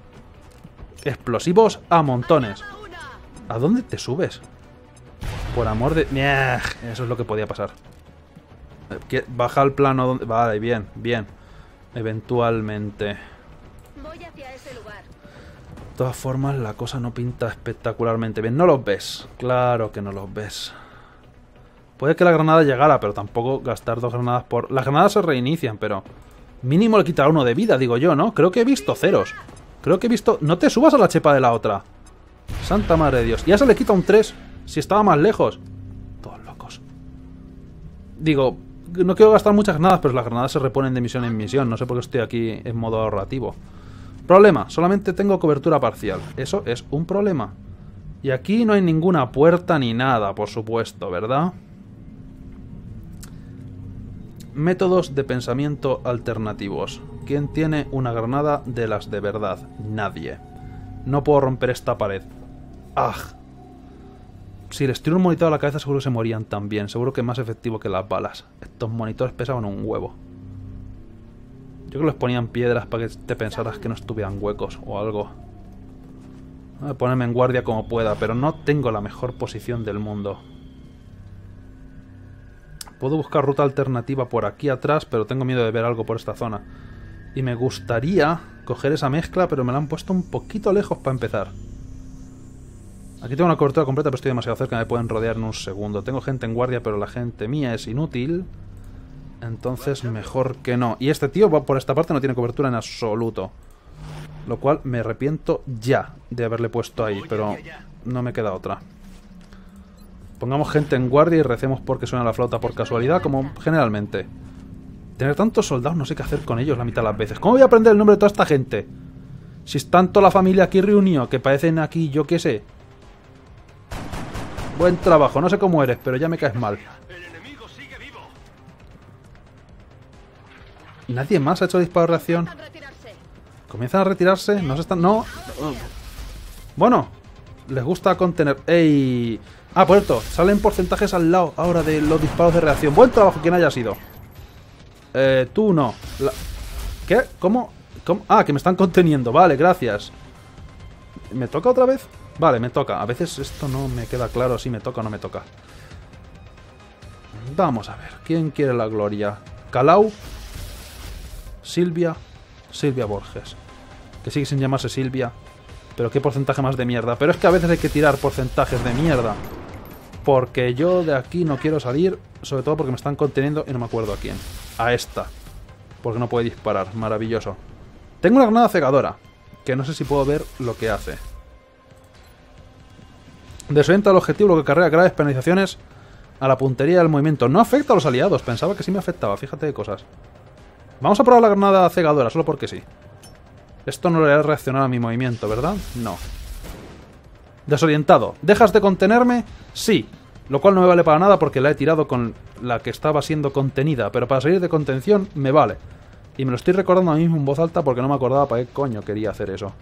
Explosivos a montones. ¿A dónde te subes? Por amor de... Eso es lo que podía pasar. Baja al plano donde... Vale, bien, bien. Eventualmente. De todas formas, la cosa no pinta espectacularmente bien. No los ves. Claro que no los ves. Puede que la granada llegara, pero tampoco gastar dos granadas por... Las granadas se reinician, pero... Mínimo le quitará uno de vida, digo yo, ¿no? Creo que he visto ceros. Creo que he visto... No te subas a la chepa de la otra. Santa madre de Dios. Ya se le quita un tres. Si estaba más lejos. Todos locos. Digo, no quiero gastar muchas granadas, pero las granadas se reponen de misión en misión. No sé por qué estoy aquí en modo ahorrativo. Problema. Solamente tengo cobertura parcial. Eso es un problema. Y aquí no hay ninguna puerta ni nada, por supuesto, ¿verdad? Métodos de pensamiento alternativos. ¿Quién tiene una granada de las de verdad? Nadie. No puedo romper esta pared. ¡Ah! Si les tiro un monitor a la cabeza seguro que se morían también. Seguro que es más efectivo que las balas. Estos monitores pesaban un huevo. Yo creo que les ponían piedras para que te pensaras que no estuvieran huecos o algo. Voy a ponerme en guardia como pueda, pero no tengo la mejor posición del mundo. Puedo buscar ruta alternativa por aquí atrás, pero tengo miedo de ver algo por esta zona. Y me gustaría coger esa mezcla, pero me la han puesto un poquito lejos para empezar. Aquí tengo una cobertura completa, pero estoy demasiado cerca, me pueden rodear en un segundo. Tengo gente en guardia, pero la gente mía es inútil. Entonces mejor que no. Y este tío por esta parte no tiene cobertura en absoluto. Lo cual me arrepiento ya de haberle puesto ahí, pero no me queda otra. Pongamos gente en guardia y recemos porque suena la flauta por casualidad, como generalmente. Tener tantos soldados, no sé qué hacer con ellos la mitad de las veces. ¿Cómo voy a aprender el nombre de toda esta gente? Si es tanto la familia aquí reunió, que parecen aquí, yo qué sé. Buen trabajo, no sé cómo eres, pero ya me caes mal. El enemigo sigue vivo. ¿Nadie más ha hecho disparo de reacción? Comienzan a retirarse, no se están... No. Bueno, les gusta contener... ¡Ey! Ah, por cierto, salen porcentajes al lado ahora de los disparos de reacción. Buen trabajo, quien haya sido. Eh, tú no. La... ¿Qué? ¿Cómo? ¿Cómo? Ah, que me están conteniendo. Vale, gracias. ¿Me toca otra vez? Vale, me toca. A veces esto no me queda claro si me toca o no me toca. Vamos a ver. ¿Quién quiere la gloria? Calau. Silvia. Silvia Borges. Que sigue sin llamarse Silvia. Pero qué porcentaje más de mierda. Pero es que a veces hay que tirar porcentajes de mierda. Porque yo de aquí no quiero salir. Sobre todo porque me están conteniendo y no me acuerdo a quién. A esta. Porque no puede disparar. Maravilloso. Tengo una granada cegadora. Que no sé si puedo ver lo que hace. Desorienta el objetivo, lo que acarrea graves penalizaciones a la puntería del movimiento. No afecta a los aliados. Pensaba que sí me afectaba. Fíjate qué cosas. Vamos a probar la granada cegadora, solo porque sí. Esto no le hará reaccionar a mi movimiento, ¿verdad? No. Desorientado. ¿Dejas de contenerme? Sí. Lo cual no me vale para nada porque la he tirado con la que estaba siendo contenida. Pero para salir de contención me vale. Y me lo estoy recordando a mí mismo en voz alta porque no me acordaba para qué coño quería hacer eso.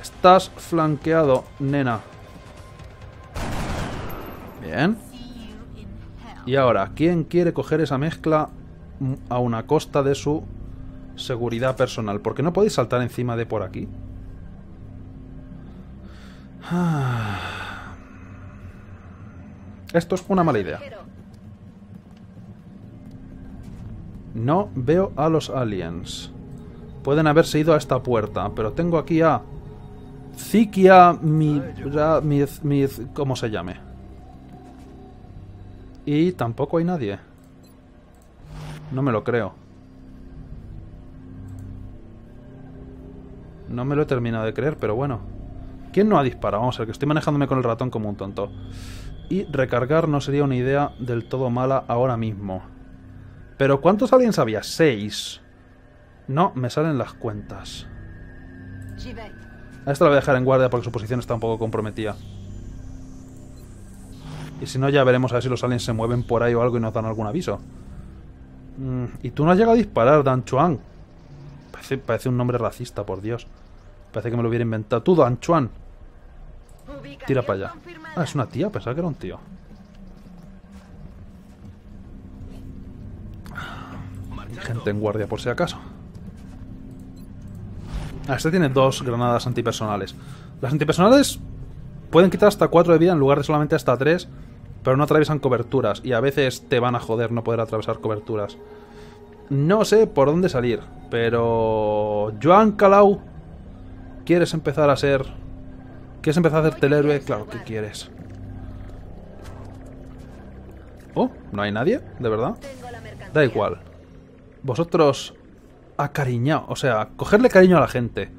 Estás flanqueado, nena. Bien. Y ahora, ¿quién quiere coger esa mezcla a una costa de su seguridad personal? Porque no podéis saltar encima de por aquí. Esto es una mala idea. No veo a los aliens. Pueden haberse ido a esta puerta, pero tengo aquí a... Zikia, mi, mi, mi... ¿Cómo se llame? Y tampoco hay nadie. No me lo creo. No me lo he terminado de creer, pero bueno. ¿Quién no ha disparado? Vamos a ver, que estoy manejándome con el ratón como un tonto. Y recargar no sería una idea del todo mala ahora mismo. ¿Pero cuántos aliens había? Seis. No, me salen las cuentas. A esta la voy a dejar en guardia porque su posición está un poco comprometida. Y si no, ya veremos a ver si los aliens se mueven por ahí o algo y nos dan algún aviso. Mm, y tú no has llegado a disparar, Dan Chuan. Parece, parece un nombre racista, por Dios. Parece que me lo hubiera inventado. Tú, Dan Chuan. Tira para allá. Ah, es una tía. Pensaba que era un tío. Gente en guardia, por si acaso. Ah, este tiene dos granadas antipersonales. Las antipersonales pueden quitar hasta cuatro de vida en lugar de solamente hasta tres, pero no atraviesan coberturas. Y a veces te van a joder no poder atravesar coberturas. No sé por dónde salir, pero... Joan Calau, ¿quieres empezar a ser... ¿Quieres empezar a hacerte el héroe? Claro que quieres. Oh, ¿no hay nadie? ¿De verdad? Da igual. Vosotros... acariñaos, o sea, cogerle cariño a la gente.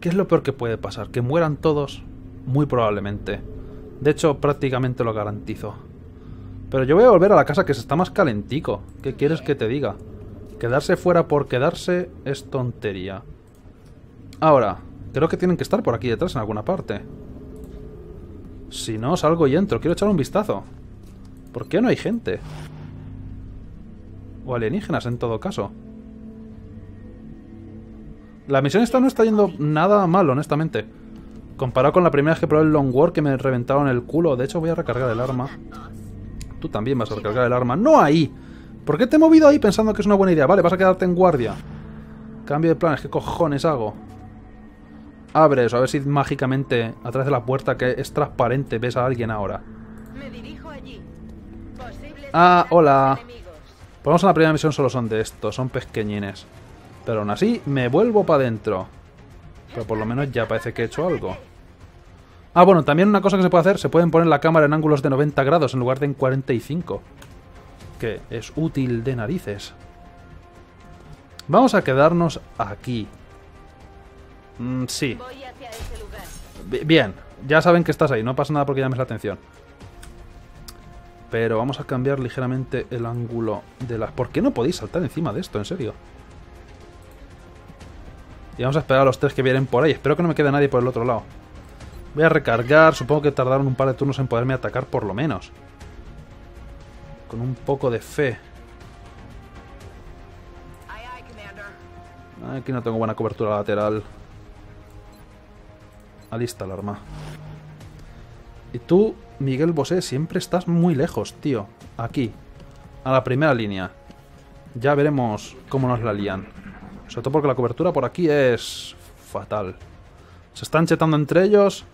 ¿Qué es lo peor que puede pasar? ¿Que mueran todos? Muy probablemente. De hecho, prácticamente lo garantizo. Pero yo voy a volver a la casa que se está más calentico. ¿Qué quieres que te diga? Quedarse fuera por quedarse es tontería. Ahora, creo que tienen que estar por aquí detrás en alguna parte. Si no, salgo y entro. Quiero echar un vistazo. ¿Por qué no hay gente? O alienígenas en todo caso. La misión esta no está yendo nada mal, honestamente. Comparado con la primera vez que probé el Long War, que me reventaron el culo. De hecho, voy a recargar el arma. Tú también vas a recargar el arma. ¡No ahí! ¿Por qué te he movido ahí pensando que es una buena idea? Vale, vas a quedarte en guardia. Cambio de planes. ¿Qué cojones hago? Abre eso. A ver si mágicamente, a través de la puerta que es transparente, ves a alguien ahora. Ah, hola. Por lo menos en la primera misión solo son de estos. Son pesqueñines. Pero aún así, me vuelvo para adentro. Pero por lo menos ya parece que he hecho algo. Ah, bueno, también una cosa que se puede hacer. Se pueden poner la cámara en ángulos de noventa grados en lugar de en cuarenta y cinco. Que es útil de narices. Vamos a quedarnos aquí. Mm, sí. Bien. Ya saben que estás ahí. No pasa nada porque llames la atención. Pero vamos a cambiar ligeramente el ángulo de las... ¿Por qué no podéis saltar encima de esto? En serio. Y vamos a esperar a los tres que vienen por ahí. Espero que no me quede nadie por el otro lado. Voy a recargar. Supongo que tardaron un par de turnos en poderme atacar por lo menos. Con un poco de fe. Aquí no tengo buena cobertura lateral. Alista el arma. Y tú, Miguel Bosé, siempre estás muy lejos, tío. Aquí. A la primera línea. Ya veremos cómo nos la lían. Sobre todo porque la cobertura por aquí es fatal. Se están chetando entre ellos.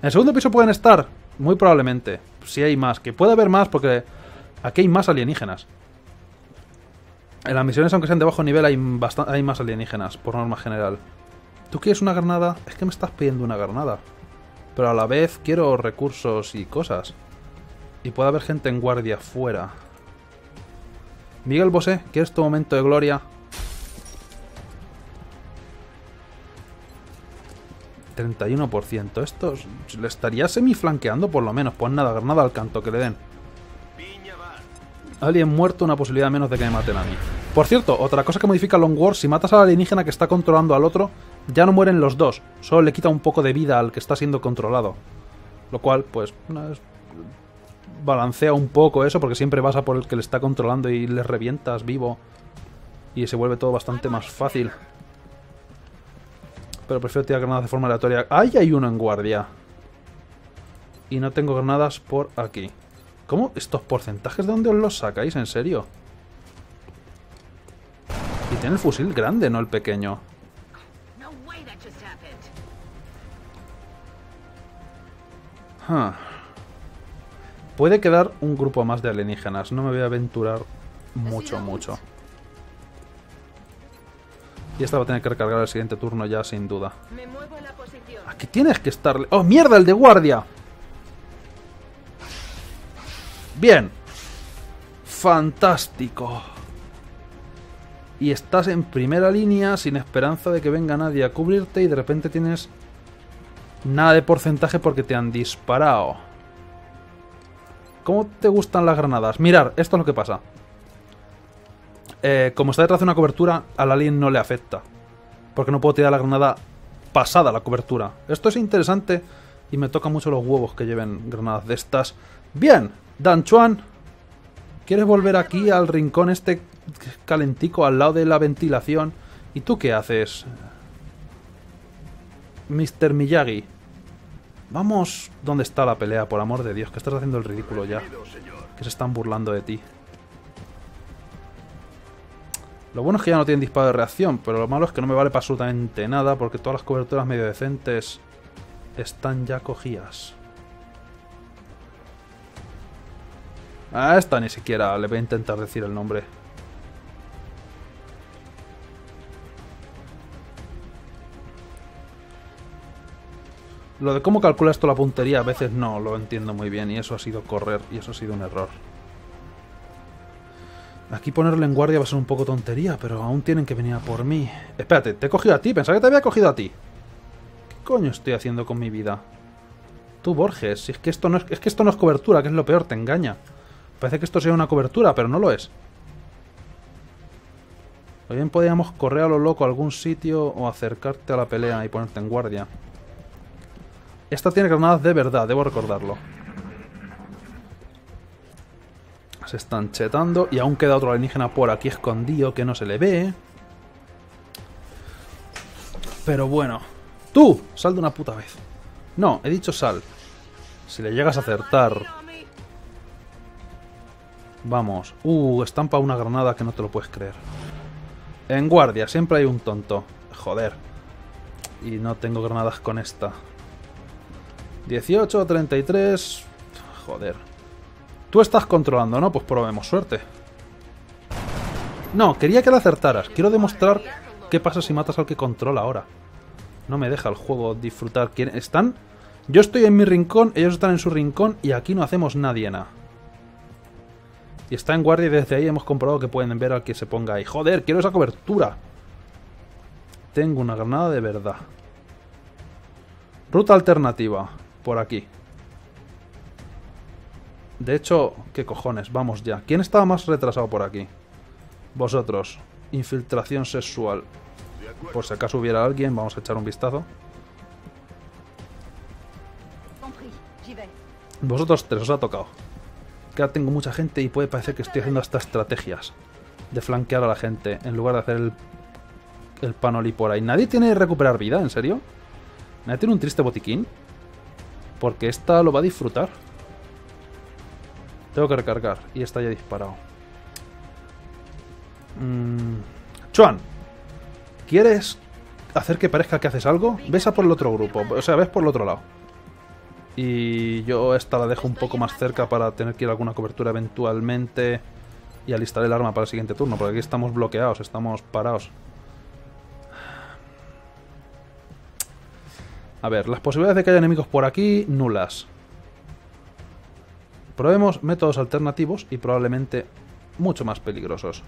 En el segundo piso pueden estar. Muy probablemente. Si hay más. Que puede haber más porque aquí hay más alienígenas. En las misiones, aunque sean de bajo nivel, hay, hay más alienígenas, por norma general. ¿Tú quieres una granada? Es que me estás pidiendo una granada. Pero a la vez quiero recursos y cosas. Y puede haber gente en guardia fuera. Miguel Bosé, ¿quieres tu momento de gloria? treinta y uno por ciento. Esto le estaría semiflanqueando por lo menos. Pues nada, granada al canto que le den. Alien muerto, una posibilidad menos de que me maten a mí. Por cierto, otra cosa que modifica Long War, si matas al alienígena que está controlando al otro, ya no mueren los dos, solo le quita un poco de vida al que está siendo controlado. Lo cual, pues, balancea un poco eso, porque siempre vas a por el que le está controlando y le revientas vivo. Y se vuelve todo bastante más fácil. Pero prefiero tirar granadas de forma aleatoria. ¡Ahí hay uno en guardia! Y no tengo granadas por aquí. ¿Cómo? ¿Estos porcentajes de dónde os los sacáis? ¿En serio? Y tiene el fusil grande, no el pequeño. Huh. Puede quedar un grupo más de alienígenas. No me voy a aventurar mucho, mucho. Y esta va a tener que recargar el siguiente turno ya, sin duda. Aquí tienes que estar... ¡Oh, mierda! ¡El de guardia! Bien. Fantástico. Y estás en primera línea sin esperanza de que venga nadie a cubrirte y de repente tienes nada de porcentaje porque te han disparado. ¿Cómo te gustan las granadas? Mirad, esto es lo que pasa. Eh, como está detrás de una cobertura, al alien no le afecta. Porque no puedo tirar la granada pasada la cobertura. Esto es interesante y me toca mucho los huevos que lleven granadas de estas. Bien. Dan Chuan, ¿quieres volver aquí al rincón este calentico al lado de la ventilación? ¿Y tú qué haces? mister Miyagi, vamos donde está la pelea, por amor de Dios, que estás haciendo el ridículo ya, que se están burlando de ti. Lo bueno es que ya no tienen disparo de reacción, pero lo malo es que no me vale para absolutamente nada porque todas las coberturas medio decentes están ya cogidas. A esta ni siquiera le voy a intentar decir el nombre. Lo de cómo calcula esto la puntería a veces no lo entiendo muy bien y eso ha sido correr y eso ha sido un error. Aquí ponerle en guardia va a ser un poco tontería, pero aún tienen que venir a por mí. Espérate, te he cogido a ti, pensaba que te había cogido a ti. ¿Qué coño estoy haciendo con mi vida? Tú, Borges, si es que esto no es, es que esto no es cobertura, que es lo peor, te engaña. Parece que esto sea una cobertura, pero no lo es. O bien podríamos correr a lo loco a algún sitio o acercarte a la pelea y ponerte en guardia. Esta tiene granadas de verdad, debo recordarlo. Se están chetando y aún queda otro alienígena por aquí escondido que no se le ve. Pero bueno. ¡Tú! Sal de una puta vez. No, he dicho sal. Si le llegas a acertar... Vamos. Uh, estampa una granada que no te lo puedes creer. En guardia, siempre hay un tonto. Joder. Y no tengo granadas con esta. dieciocho, treinta y tres... Joder. Tú estás controlando, ¿no? Pues probemos suerte. No, quería que la acertaras. Quiero demostrar qué pasa si matas al que controla ahora. No me deja el juego disfrutar. ¿Quién están? Yo estoy en mi rincón, ellos están en su rincón y aquí no hacemos nadie nada. Y está en guardia y desde ahí hemos comprobado que pueden ver al que se ponga ahí. ¡Joder! ¡Quiero esa cobertura! Tengo una granada de verdad. Ruta alternativa. Por aquí. De hecho, ¿qué cojones? Vamos ya. ¿Quién estaba más retrasado por aquí? Vosotros. Infiltración sexual. Por si acaso hubiera alguien, vamos a echar un vistazo. Vosotros tres os ha tocado. Que ahora tengo mucha gente y puede parecer que estoy haciendo estas estrategias de flanquear a la gente en lugar de hacer el, el panoli por ahí. Nadie tiene que recuperar vida, ¿en serio? Nadie tiene un triste botiquín. Porque esta lo va a disfrutar. Tengo que recargar. Y esta ya ha disparado. Mm. Chuan, ¿quieres hacer que parezca que haces algo? Ves a por el otro grupo. O sea, ves por el otro lado. Y yo esta la dejo un poco más cerca para tener que ir a alguna cobertura eventualmente. Y alistar el arma para el siguiente turno. Porque aquí estamos bloqueados, estamos parados. A ver, las posibilidades de que haya enemigos por aquí, nulas. Probemos métodos alternativos y probablemente mucho más peligrosos.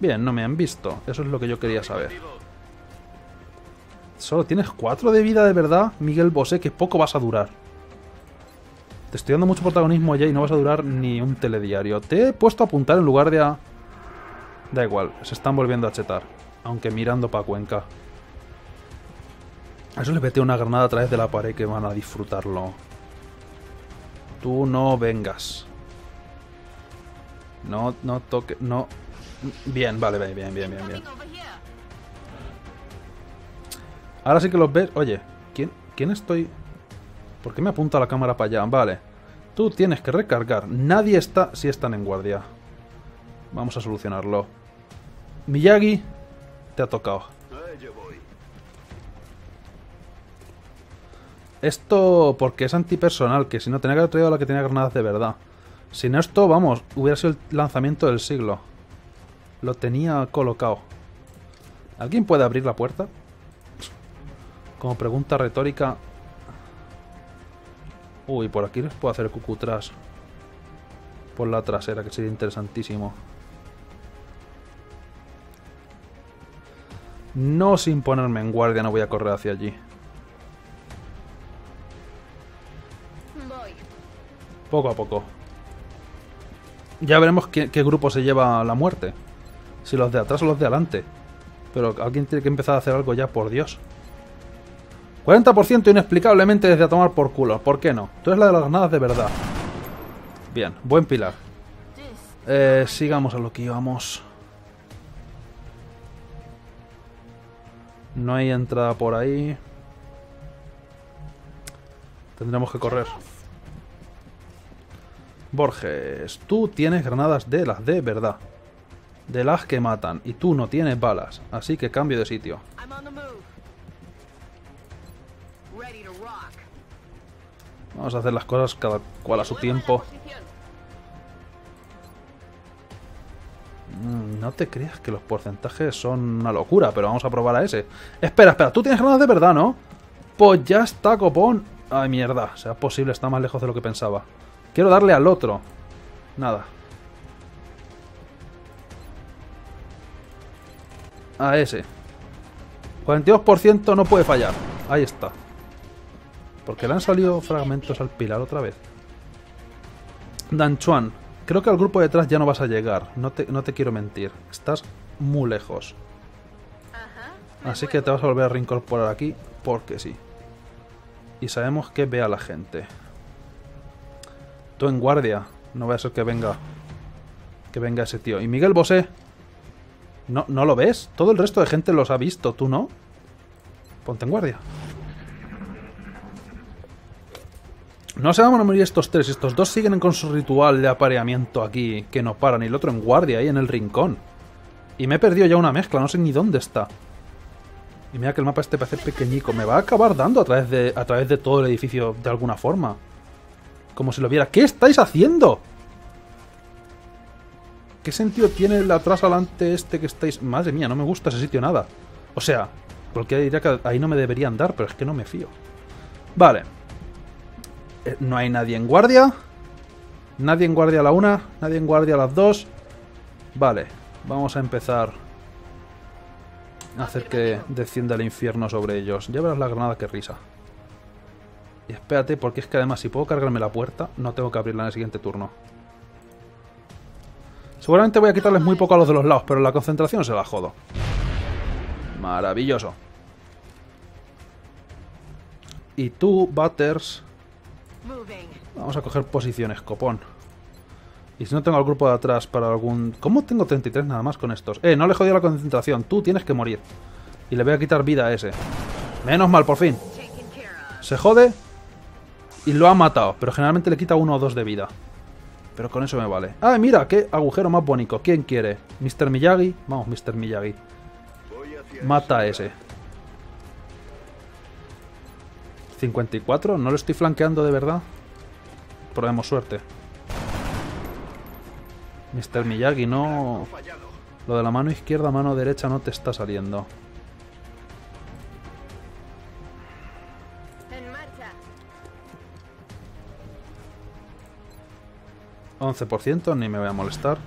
Bien, no me han visto. Eso es lo que yo quería saber. Solo tienes cuatro de vida de verdad, Miguel Bosé, que poco vas a durar. Te estoy dando mucho protagonismo ya y no vas a durar ni un telediario. Te he puesto a apuntar en lugar de a... Da igual, se están volviendo a chetar. Aunque mirando para Cuenca. A eso les metí una granada a través de la pared que van a disfrutarlo. Tú no vengas. No, no toque... No... Bien, vale, bien, bien, bien, bien, bien. Ahora sí que los ves... Oye, ¿quién, ¿quién estoy...? ¿Por qué me apunta la cámara para allá? Vale. Tú tienes que recargar. Nadie está... Si están en guardia. Vamos a solucionarlo. Miyagi, te ha tocado. Esto porque es antipersonal, que si no tenía que haber traído a la que tenía granadas de verdad. Si no esto, vamos, hubiera sido el lanzamiento del siglo. Lo tenía colocado. ¿Alguien puede abrir la puerta? Como pregunta retórica... Uy, por aquí les puedo hacer cucutras. Por la trasera, que sería interesantísimo. No, sin ponerme en guardia, no voy a correr hacia allí. Poco a poco. Ya veremos qué, qué grupo se lleva la muerte. Si los de atrás o los de adelante. Pero alguien tiene que empezar a hacer algo ya, por Dios. cuarenta por ciento inexplicablemente desde a tomar por culo. ¿Por qué no? Tú eres la de las granadas de verdad. Bien, buen pilar. Eh, sigamos a lo que íbamos. No hay entrada por ahí. Tendremos que correr. Borges, tú tienes granadas de las de verdad. De las que matan. Y tú no tienes balas. Así que cambio de sitio. Vamos a hacer las cosas cada cual a su tiempo. Mm, no te creas que los porcentajes son una locura. Pero vamos a probar a ese. Espera, espera. Tú tienes granadas de verdad, ¿no? Pues ya está, copón. Ay, mierda. Sea posible, está más lejos de lo que pensaba. Quiero darle al otro. Nada. A ese. cuarenta y dos por ciento no puede fallar. Ahí está. Porque le han salido fragmentos al pilar otra vez. Dan Chuan, creo que al grupo detrás ya no vas a llegar. No te, no te quiero mentir. Estás muy lejos. Así que te vas a volver a reincorporar aquí porque sí. Y sabemos que ve a la gente. Tú en guardia. No va a ser que venga. Que venga ese tío. Y Miguel Bosé. ¿No, no lo ves? Todo el resto de gente los ha visto. ¿Tú no? Ponte en guardia. No se van a morir estos tres. Estos dos siguen con su ritual de apareamiento aquí. Que no paran. Y el otro en guardia ahí en el rincón. Y me he perdido ya una mezcla. No sé ni dónde está. Y mira que el mapa este parece pequeñico. Me va a acabar dando a través de, a través de todo el edificio de alguna forma. Como si lo viera. ¿Qué estáis haciendo? ¿Qué sentido tiene el atrás adelante este que estáis...? Madre mía, no me gusta ese sitio nada. O sea, porque diría que ahí no me deberían dar, pero es que no me fío. Vale. Eh, no hay nadie en guardia. Nadie en guardia a la una. Nadie en guardia a las dos. Vale, vamos a empezar a hacer que descienda el infierno sobre ellos. Ya verás la granada, que risa. Y espérate, porque es que además si puedo cargarme la puerta, no tengo que abrirla en el siguiente turno. Seguramente voy a quitarles muy poco a los de los lados, pero la concentración se la jodo. Maravilloso. Y tú, Butters, vamos a coger posiciones, copón. Y si no tengo al grupo de atrás para algún... ¿Cómo tengo treinta y tres nada más con estos? Eh, no le he jodido la concentración. Tú tienes que morir. Y le voy a quitar vida a ese. Menos mal, por fin. Se jode. Y lo ha matado. Pero generalmente le quita uno o dos de vida. Pero con eso me vale. ¡Ah, mira! ¡Qué agujero más bonito! ¿Quién quiere? ¿mister Miyagi? Vamos, mister Miyagi. Mata a ese. cincuenta y cuatro. ¿No lo estoy flanqueando de verdad? Probemos suerte. mister Miyagi, no... Lo de la mano izquierda, mano derecha no te está saliendo. once por ciento, ni me voy a molestar.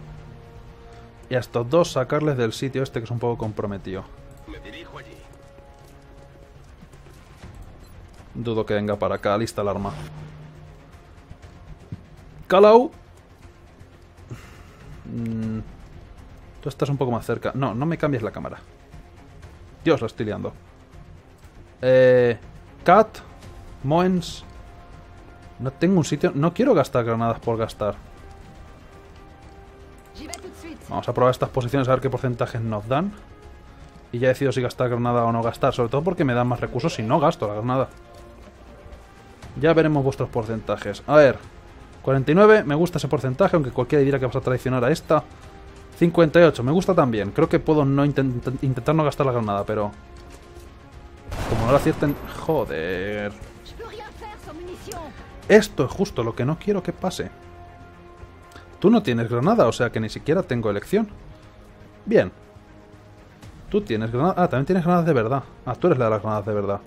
Y a estos dos sacarles del sitio este que es un poco comprometido. Me dirijo allí. Dudo que venga para acá. Lista el arma. ¡Calau! Mm, tú estás un poco más cerca. No, no me cambies la cámara. Dios, la estoy liando. Eh, Cat. Moins. No tengo un sitio. No quiero gastar granadas por gastar. Vamos a probar estas posiciones a ver qué porcentajes nos dan. Y ya decido si gastar granada o no gastar. Sobre todo porque me dan más recursos si no gasto la granada. Ya veremos vuestros porcentajes. A ver. cuarenta y nueve. Me gusta ese porcentaje. Aunque cualquiera dirá que vas a traicionar a esta. cincuenta y ocho. Me gusta también. Creo que puedo no intent intentar no gastar la granada. Pero... como no la acierten... Joder. Esto es justo lo que no quiero que pase. Tú no tienes granada, o sea que ni siquiera tengo elección. Bien. Tú tienes granadas... Ah, también tienes granadas de verdad. Ah, tú eres la de las granadas de verdad.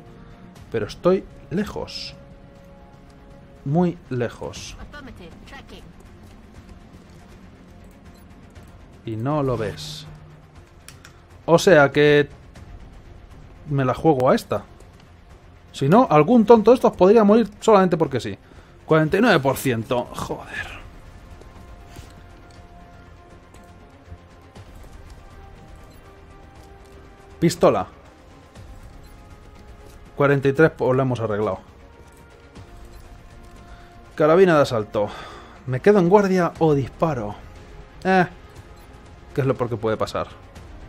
Pero estoy lejos. Muy lejos. Y no lo ves. O sea que... me la juego a esta. Si no, algún tonto de estos podría morir solamente porque sí. cuarenta y nueve por ciento. Joder. Pistola. cuarenta y tres, pues lo hemos arreglado. Carabina de asalto. ¿Me quedo en guardia o disparo? Eh. ¿Qué es lo peor que puede pasar?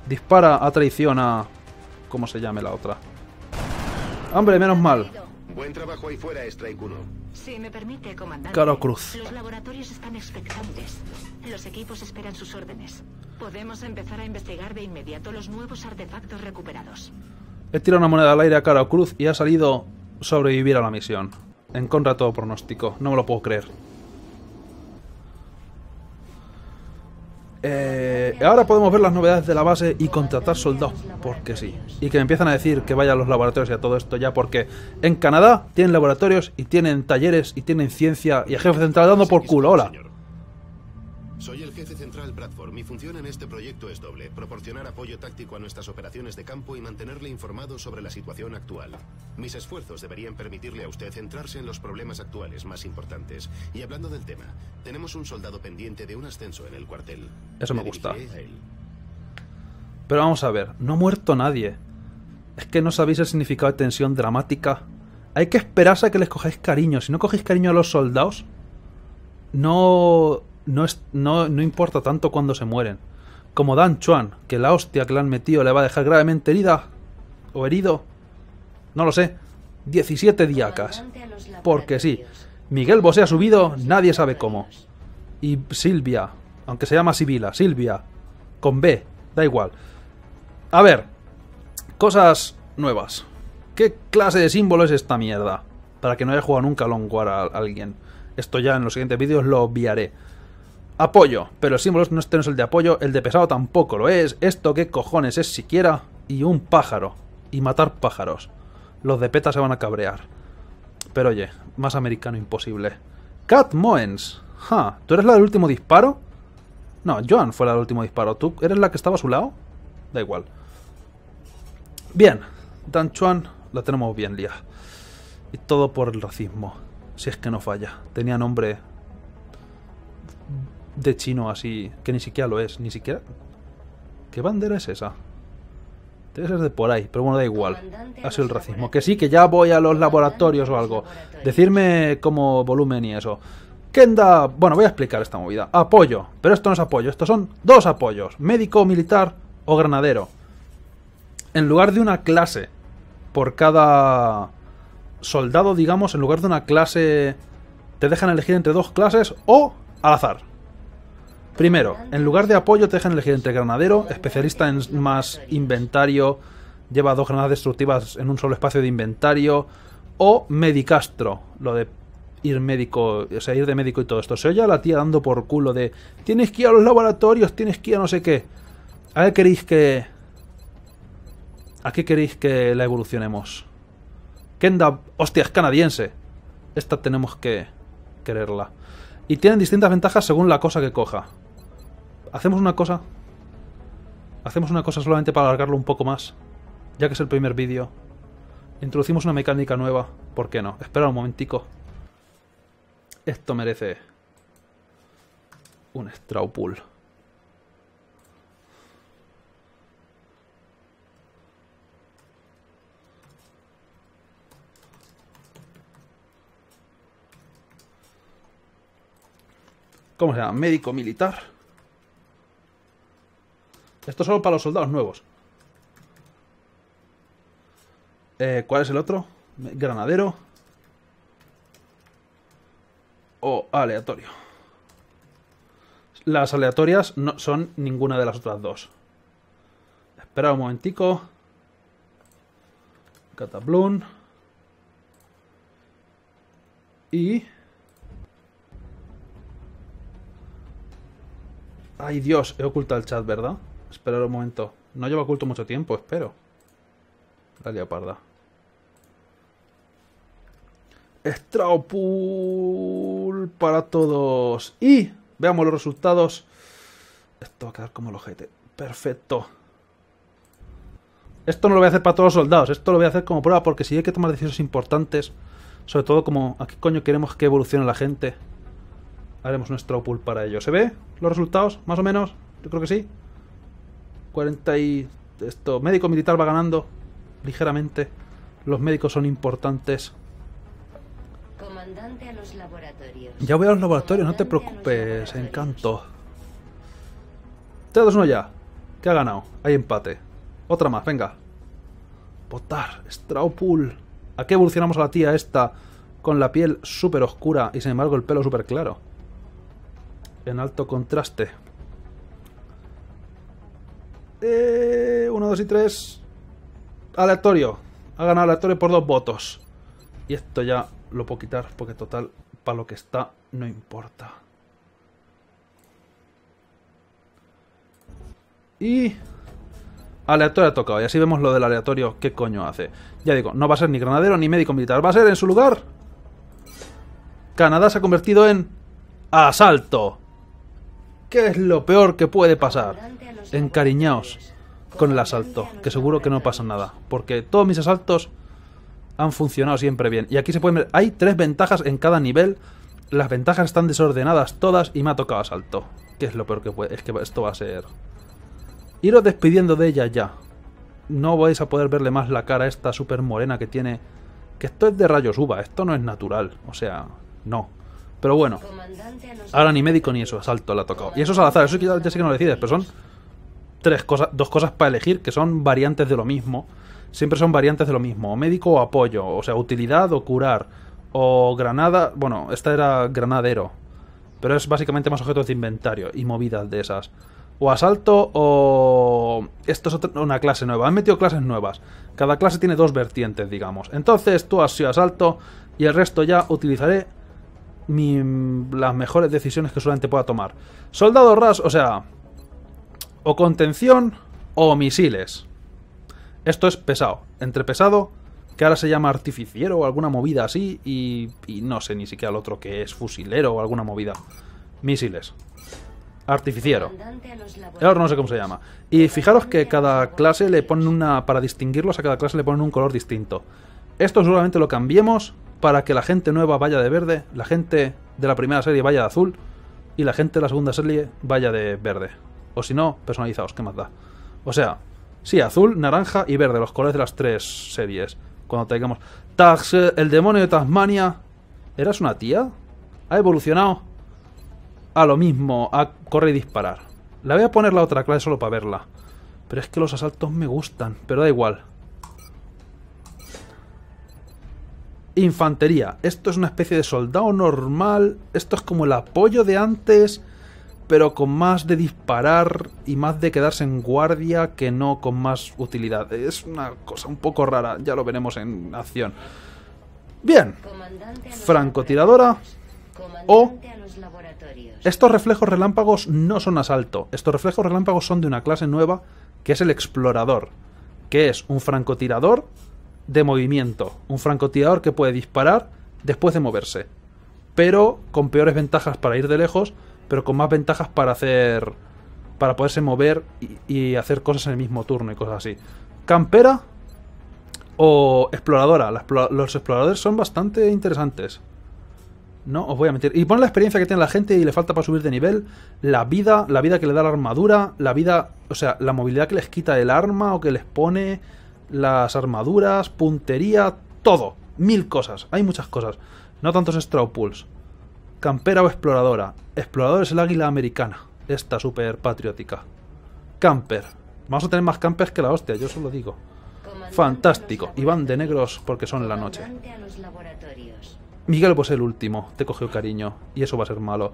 Dispara a traición a... ¿cómo se llame la otra? Hombre, menos mal. Buen trabajo ahí fuera, Strike uno. Si me permite, comandante. Caro Cruz. Los laboratorios están expectantes. Los equipos esperan sus órdenes. Podemos empezar a investigar de inmediato los nuevos artefactos recuperados. He tirado una moneda al aire a Caro Cruz y ha salido sobrevivir a la misión. En contra de todo pronóstico. No me lo puedo creer. Eh, ahora podemos ver las novedades de la base y contratar soldados, porque sí. Y que me empiezan a decir que vaya a los laboratorios y a todo esto ya, porque en Canadá tienen laboratorios y tienen talleres y tienen ciencia y el jefe central dando por culo. Hola. Soy el jefe central Bradford. Mi función en este proyecto es doble. Proporcionar apoyo táctico a nuestras operaciones de campo y mantenerle informado sobre la situación actual. Mis esfuerzos deberían permitirle a usted centrarse en los problemas actuales más importantes. Y hablando del tema, tenemos un soldado pendiente de un ascenso en el cuartel. Eso me gusta. Pero vamos a ver, no ha muerto nadie. Es que no sabéis el significado de tensión dramática. Hay que esperarse a que les cojáis cariño. Si no cogéis cariño a los soldados, no... No, es, no, no importa tanto cuando se mueren. Como Dan Chuan, que la hostia que le han metido le va a dejar gravemente herida. O herido. No lo sé. diecisiete diacas. Porque sí. Miguel Bosé ha subido, nadie sabe cómo. Y Silvia. Aunque se llama Sibila. Silvia. Con B. Da igual. A ver. Cosas nuevas. ¿Qué clase de símbolo es esta mierda? Para que no haya jugado nunca Long War a alguien. Esto ya en los siguientes vídeos lo obviaré. Apoyo, pero el símbolo no, este no es el de apoyo, el de pesado tampoco lo es, esto qué cojones es siquiera, y un pájaro, y matar pájaros. Los de PETA se van a cabrear. Pero oye, más americano imposible. Cat Moens, huh, ¿tú eres la del último disparo? No, Joan fue la del último disparo, ¿tú eres la que estaba a su lado? Da igual. Bien, Dan Chuan, la tenemos bien liada. Y todo por el racismo, si es que no falla, tenía nombre... de chino así, que ni siquiera lo es, ni siquiera... ¿Qué bandera es esa? Debe ser de por ahí, pero bueno, da igual. Ha sido el racismo. Que sí, que ya voy a los laboratorios o algo. Decirme como volumen y eso. Kenda... Bueno, voy a explicar esta movida. Apoyo. Pero esto no es apoyo. Estos son dos apoyos. Médico, militar o granadero. En lugar de una clase por cada soldado, digamos, en lugar de una clase... Te dejan elegir entre dos clases o al azar. Primero, en lugar de apoyo te dejan elegir entre granadero, especialista en más inventario, lleva dos granadas destructivas en un solo espacio de inventario, o medicastro, lo de ir médico, o sea, ir de médico y todo esto. Se oye a la tía dando por culo de, tienes que ir a los laboratorios, tienes que ir a no sé qué. ¿A qué queréis que... ¿A qué queréis que la evolucionemos? Kenda, hostia, es canadiense. Esta tenemos que quererla. Y tienen distintas ventajas según la cosa que coja. Hacemos una cosa. Hacemos una cosa solamente para alargarlo un poco más. Ya que es el primer vídeo. Introducimos una mecánica nueva. ¿Por qué no? Espera un momentico. Esto merece un straw poll. ¿Cómo se llama? Médico militar. Esto solo para los soldados nuevos. Eh, ¿Cuál es el otro? Granadero. O aleatorio. Las aleatorias no son ninguna de las otras dos. Espera un momentico. Cataplum. Y... Ay, Dios, he ocultado el chat, ¿verdad? Esperar un momento. No llevo oculto mucho tiempo, espero. La leoparda. Straw poll para todos. Y veamos los resultados. Esto va a quedar como el ojete. Perfecto. Esto no lo voy a hacer para todos los soldados. Esto lo voy a hacer como prueba porque si hay que tomar decisiones importantes, sobre todo como a qué coño queremos que evolucione la gente... Haremos nuestro pool para ello. ¿Se ve los resultados? Más o menos. Yo creo que sí. cuarenta y... Esto... Médico militar va ganando. Ligeramente. Los médicos son importantes. Comandante a los laboratorios. Ya voy a los laboratorios. Comandante, no te preocupes. Encanto. tres, dos, uno ya. ¿Qué ha ganado? Hay empate. Otra más. Venga. Votar. Straw poll. ¿A qué evolucionamos a la tía esta? Con la piel súper oscura y sin embargo el pelo súper claro. En alto contraste. Eh, uno, dos y tres. Aleatorio. Ha ganado aleatorio por dos votos. Y esto ya lo puedo quitar porque total, para lo que está, no importa. Y... aleatorio ha tocado. Y así vemos lo del aleatorio. ¿Qué coño hace? Ya digo, no va a ser ni granadero ni médico militar. Va a ser en su lugar... Canadá se ha convertido en... asalto. ¿Qué es lo peor que puede pasar? Encariñaos con el asalto, que seguro que no pasa nada, porque todos mis asaltos han funcionado siempre bien. Y aquí se pueden ver, hay tres ventajas en cada nivel, las ventajas están desordenadas todas y me ha tocado asalto. ¿Qué es lo peor que puede? Es que esto va a ser... Iros despidiendo de ella ya. No vais a poder verle más la cara a esta súper morena que tiene... Que esto es de rayos uva, esto no es natural, o sea, no. Pero bueno, ahora ni médico ni eso, asalto le ha tocado. Y eso es al azar, eso ya sé que no lo decides, pero son tres cosas, dos cosas para elegir que son variantes de lo mismo. Siempre son variantes de lo mismo, o médico o apoyo, o sea, utilidad o curar, o granada, bueno, esta era granadero. Pero es básicamente más objetos de inventario y movidas de esas. O asalto o... Esto es otra, una clase nueva. Han metido clases nuevas. Cada clase tiene dos vertientes, digamos. Entonces tú has sido asalto y el resto ya utilizaré mi... las mejores decisiones que solamente pueda tomar. Soldado ras, o sea... O contención o misiles. Esto es pesado. Entre pesado, que ahora se llama artificiero o alguna movida así, y, y no sé ni siquiera el otro que es fusilero o alguna movida. Misiles. Artificiero. Ahora no sé cómo se llama. Y fijaros que cada clase le ponen una... Para distinguirlos a cada clase le ponen un color distinto. Esto seguramente lo cambiemos para que la gente nueva vaya de verde, la gente de la primera serie vaya de azul y la gente de la segunda serie vaya de verde. O si no, personalizaos, ¿qué más da? O sea, Sí, azul, naranja y verde, los colores de las tres series. Cuando tengamos... Tags, el demonio de Tasmania... ¿Eras una tía? ¿Ha evolucionado? A lo mismo, a correr y disparar. La voy a poner la otra clase solo para verla. Pero es que los asaltos me gustan, pero da igual. Infantería. Esto es una especie de soldado normal. Esto es como el apoyo de antes, pero con más de disparar y más de quedarse en guardia que no con más utilidad. Es una cosa un poco rara, ya lo veremos en acción. Bien. Francotiradora o... Estos reflejos relámpagos no son asalto. Estos reflejos relámpagos son de una clase nueva que es el explorador, que es un francotirador de movimiento. Un francotirador que puede disparar después de moverse, pero con peores ventajas para ir de lejos, pero con más ventajas para hacer, para poderse mover y, y hacer cosas en el mismo turno y cosas así. Campera o exploradora. Las, los exploradores son bastante interesantes, no os voy a mentir. Y pon la experiencia que tiene la gente y le falta para subir de nivel, la vida, la vida que le da la armadura, la vida, o sea, la movilidad que les quita el arma o que les pone, las armaduras, puntería, todo. Mil cosas, hay muchas cosas. No tantos straw pulls. Campera o exploradora. Explorador es el águila americana, esta súper patriótica. Camper. Vamos a tener más campers que la hostia, yo solo digo. Fantástico. Y van de negros porque son la noche. Miguel, pues el último. Te cogió cariño. Y eso va a ser malo.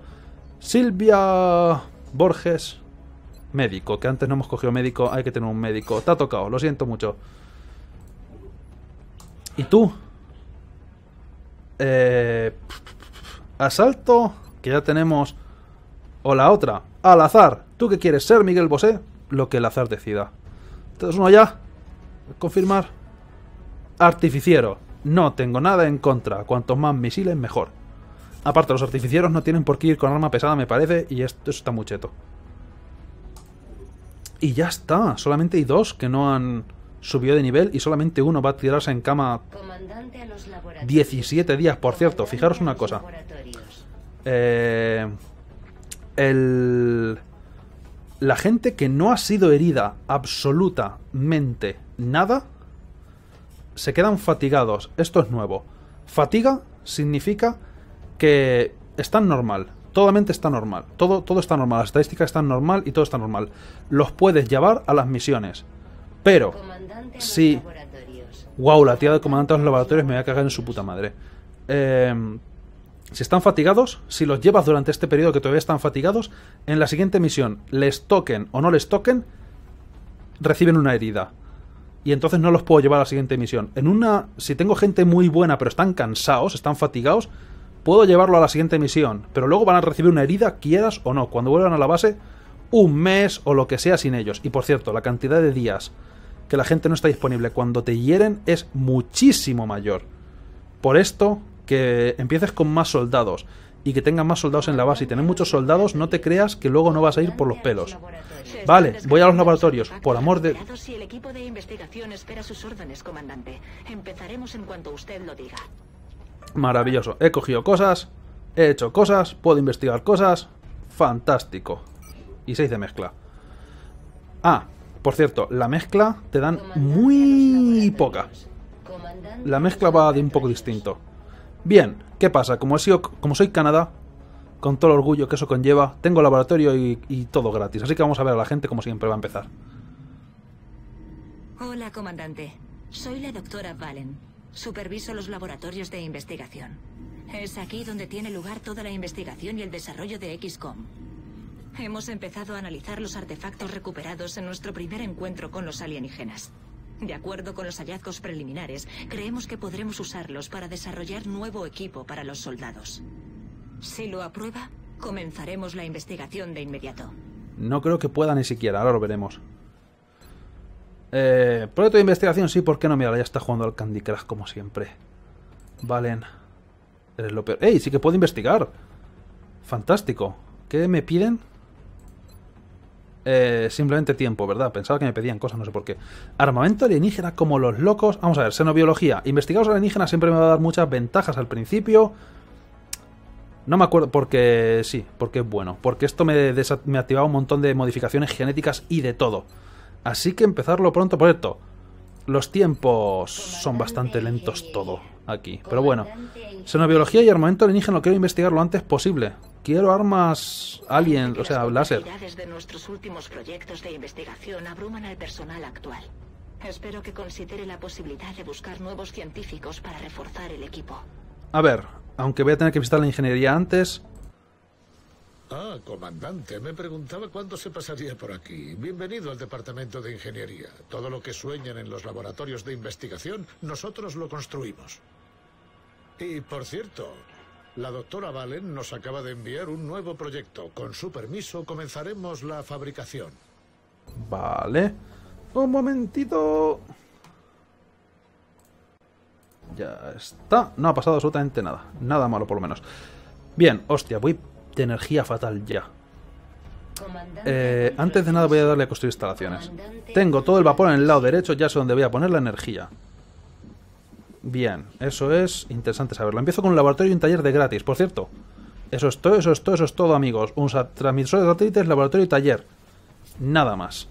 Silvia Borges. Médico. Que antes no hemos cogido médico. Hay que tener un médico. Te ha tocado. Lo siento mucho. ¿Y tú? Eh... Asalto, que ya tenemos. O la otra, al azar. ¿Tú qué quieres ser, Miguel Bosé? Lo que el azar decida. Entonces uno ya. Confirmar. Artificiero. No tengo nada en contra. Cuantos más misiles, mejor. Aparte, los artificieros no tienen por qué ir con arma pesada, me parece. Y esto está muy cheto. Y ya está. Solamente hay dos que no han subido de nivel. Y solamente uno va a tirarse en cama diecisiete días. Por cierto, fijaros una cosa. Eh, el, la gente que no ha sido herida absolutamente nada se quedan fatigados. Esto es nuevo. Fatiga significa que están normal. Totalmente está normal. Todo, todo está normal. Las estadísticas están normal y todo está normal. Los puedes llevar a las misiones. Pero si... Wow, la tía del comandante de los laboratorios me voy a cagar en su puta madre. Eh... Si están fatigados, si los llevas durante este periodo que todavía están fatigados, en la siguiente misión, les toquen o no les toquen, reciben una herida. Y entonces no los puedo llevar a la siguiente misión. En una, si tengo gente muy buena pero están cansados, están fatigados, puedo llevarlo a la siguiente misión. Pero luego van a recibir una herida, quieras o no, cuando vuelvan a la base, un mes o lo que sea sin ellos. Y por cierto, la cantidad de días que la gente no está disponible cuando te hieren es muchísimo mayor. Por esto... que empieces con más soldados y que tengan más soldados en la base y tener muchos soldados, no te creas que luego no vas a ir por los pelos. Vale, voy a los laboratorios, por amor de... Si el equipo de investigación espera sus órdenes, comandante. Empezaremos en cuanto usted lo diga. Maravilloso. He cogido cosas, he hecho cosas, puedo investigar cosas. Fantástico. Y seis de mezcla. Ah, por cierto, la mezcla te dan muy poca. La mezcla va de un poco distinto. Bien, ¿qué pasa? Como, he sido, como soy Canadá, con todo el orgullo que eso conlleva, tengo laboratorio y, y todo gratis. Así que vamos a ver a la gente como siempre va a empezar. Hola, comandante. Soy la doctora Vahlen. Superviso los laboratorios de investigación. Es aquí donde tiene lugar toda la investigación y el desarrollo de equis com. Hemos empezado a analizar los artefactos recuperados en nuestro primer encuentro con los alienígenas. De acuerdo con los hallazgos preliminares, creemos que podremos usarlos para desarrollar nuevo equipo para los soldados. Si lo aprueba, comenzaremos la investigación de inmediato. No creo que pueda ni siquiera, ahora lo veremos. Eh, proyecto de investigación, sí, ¿por qué no? Mira, ya está jugando al Candy Crush como siempre. Valen. Eres lo peor. ¡Ey! Sí que puedo investigar. Fantástico. ¿Qué me piden? Eh, simplemente tiempo, ¿verdad? Pensaba que me pedían cosas, no sé por qué. Armamento alienígena como los locos. Vamos a ver, xenobiología. Investigados alienígenas siempre me va a dar muchas ventajas al principio. No me acuerdo, porque sí, porque es bueno. Porque esto me, me activaba un montón de modificaciones genéticas y de todo. Así que empezarlo pronto, por esto. Los tiempos son bastante lentos todo aquí. Pero bueno, xenobiología y armamento alienígena lo quiero investigar lo antes posible. Quiero armas alien, o sea, láser. Las posibilidades de nuestros últimos proyectos de investigación abruman al personal actual. Espero que considere la posibilidad de buscar nuevos científicos para reforzar el equipo. A ver, aunque voy a tener que visitar la ingeniería antes. Ah, comandante, me preguntaba cuándo se pasaría por aquí. Bienvenido al departamento de ingeniería. Todo lo que sueñan en los laboratorios de investigación, nosotros lo construimos. Y, por cierto, la doctora Vahlen nos acaba de enviar un nuevo proyecto. Con su permiso, comenzaremos la fabricación. Vale. Un momentito. Ya está. No ha pasado absolutamente nada. Nada malo, por lo menos. Bien, hostia, voy... de energía fatal ya. Eh, antes de nada voy a darle a construir instalaciones. Tengo todo el vapor en el lado derecho, ya sé dónde voy a poner la energía. Bien, eso es interesante saberlo. Empiezo con un laboratorio y un taller de gratis, por cierto. Eso es todo, eso es todo, eso es todo, amigos. Un transmisor de satélites, laboratorio y taller. Nada más.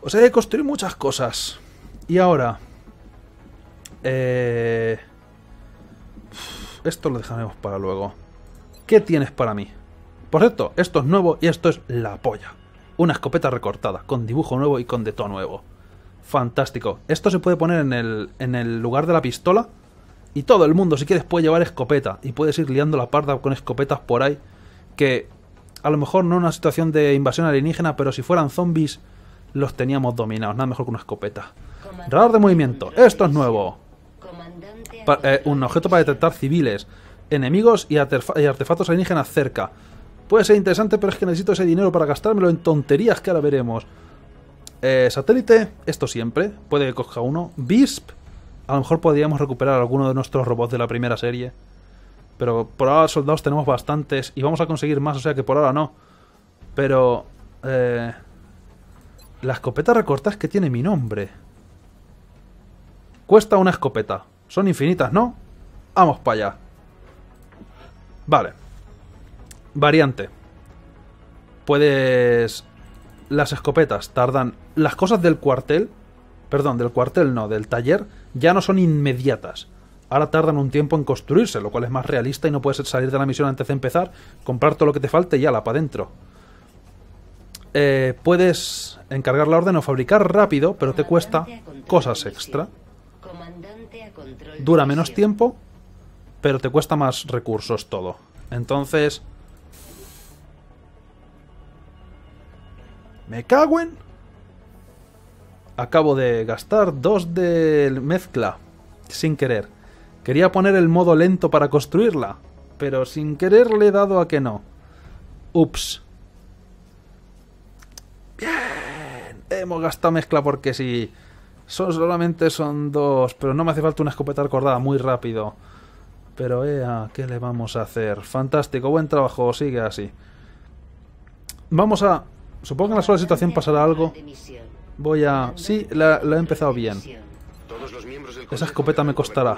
O sea, hay que construir muchas cosas. Y ahora... Eh... esto lo dejaremos para luego. ¿Qué tienes para mí? Por cierto, esto es nuevo y esto es la polla. Una escopeta recortada, con dibujo nuevo y con de todo nuevo. Fantástico. Esto se puede poner en el, en el lugar de la pistola. Y todo el mundo, si quieres, puede llevar escopeta. Y puedes ir liando la parda con escopetas por ahí. Que a lo mejor no es una situación de invasión alienígena, pero si fueran zombies, los teníamos dominados. Nada mejor que una escopeta. Radar de movimiento. Esto es nuevo. Pa- eh, un objeto para detectar civiles, enemigos y, y artefactos alienígenas cerca. Puede ser interesante, pero es que necesito ese dinero para gastármelo en tonterías que ahora veremos. Eh, satélite, esto siempre. Puede que coja uno. Bisp, a lo mejor podríamos recuperar alguno de nuestros robots de la primera serie. Pero por ahora soldados tenemos bastantes y vamos a conseguir más, o sea que por ahora no. Pero... Eh, la escopeta recortada es que tiene mi nombre. Cuesta una escopeta. Son infinitas, ¿no? Vamos para allá. Vale. Variante. Puedes... Las escopetas tardan... Las cosas del cuartel... Perdón, del cuartel no, del taller... Ya no son inmediatas. Ahora tardan un tiempo en construirse, lo cual es más realista y no puedes salir de la misión antes de empezar, comprar todo lo que te falte y ala, para adentro. Eh, puedes encargar la orden o fabricar rápido, pero te cuesta cosas extra. Dura menos tiempo... pero te cuesta más recursos todo. Entonces... ¿Me cago en? Acabo de gastar dos de mezcla. Sin querer. Quería poner el modo lento para construirla. Pero sin querer le he dado a que no. Ups. Bien. Hemos gastado mezcla porque sí. Son, solamente son dos. Pero no me hace falta una escopeta recordada muy rápido. Pero ea, ¿qué le vamos a hacer? Fantástico, buen trabajo, sigue así. Vamos a... Supongo que en la sola situación pasará algo. Voy a... Sí, la, la he empezado bien. Esa escopeta me costará.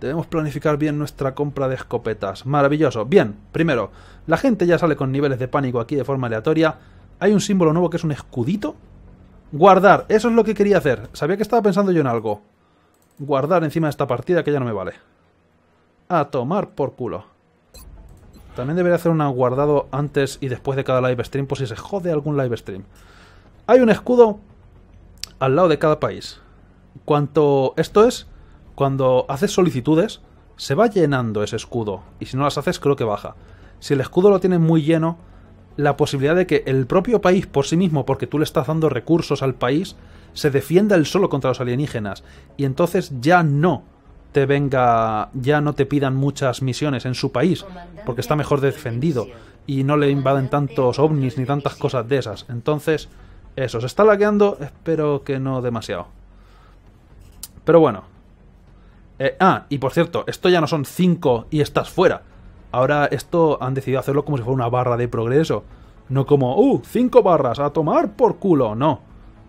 Debemos planificar bien nuestra compra de escopetas. Maravilloso. Bien, primero, la gente ya sale con niveles de pánico aquí de forma aleatoria. Hay un símbolo nuevo que es un escudito. Guardar, eso es lo que quería hacer. Sabía que estaba pensando yo en algo. Guardar encima de esta partida que ya no me vale. A tomar por culo. También debería hacer un guardado antes y después de cada live stream, por si se jode algún live stream. Hay un escudo al lado de cada país. Cuanto esto es, cuando haces solicitudes, se va llenando ese escudo. Y si no las haces, creo que baja. Si el escudo lo tienes muy lleno... la posibilidad de que el propio país por sí mismo, porque tú le estás dando recursos al país, se defienda él solo contra los alienígenas. Y entonces ya no te venga, ya no te pidan muchas misiones en su país, porque está mejor defendido y no le invaden tantos ovnis ni tantas cosas de esas. Entonces, eso, se está lagueando, espero que no demasiado. Pero bueno. Eh, ah, y por cierto, esto ya no son cinco y estás fuera. Ahora esto han decidido hacerlo como si fuera una barra de progreso. No como, ¡uh! ¡Cinco barras! ¡A tomar por culo! No.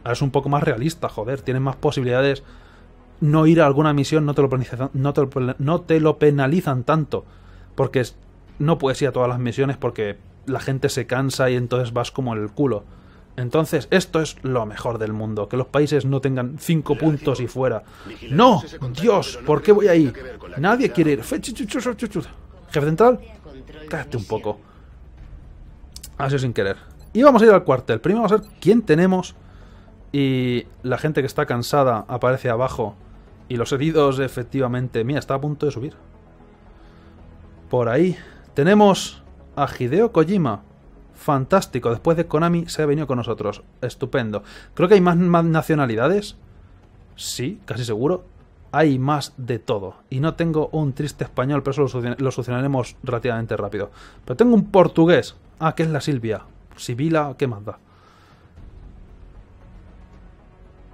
Ahora es un poco más realista, joder. Tienes más posibilidades. No ir a alguna misión no te lo, no te lo, no te lo penalizan tanto. Porque no puedes ir a todas las misiones porque la gente se cansa y entonces vas como el culo. Entonces, esto es lo mejor del mundo, que los países no tengan cinco puntos y fuera. ¡No! ¡Dios! ¿Por qué voy ahí? Nadie quiere ir. Jefe central, cállate un poco. Ha sido sin querer. Y vamos a ir al cuartel. Primero vamos a ver quién tenemos. Y la gente que está cansada aparece abajo. Y los heridos, efectivamente... Mira, está a punto de subir. Por ahí tenemos a Hideo Kojima. Fantástico. Después de Konami se ha venido con nosotros. Estupendo. Creo que hay más, más nacionalidades. Sí, casi seguro. Hay más de todo. Y no tengo un triste español, pero eso lo, lo solucionaremos relativamente rápido. Pero tengo un portugués. Ah, que es la Silvia. Sibila, ¿qué más da?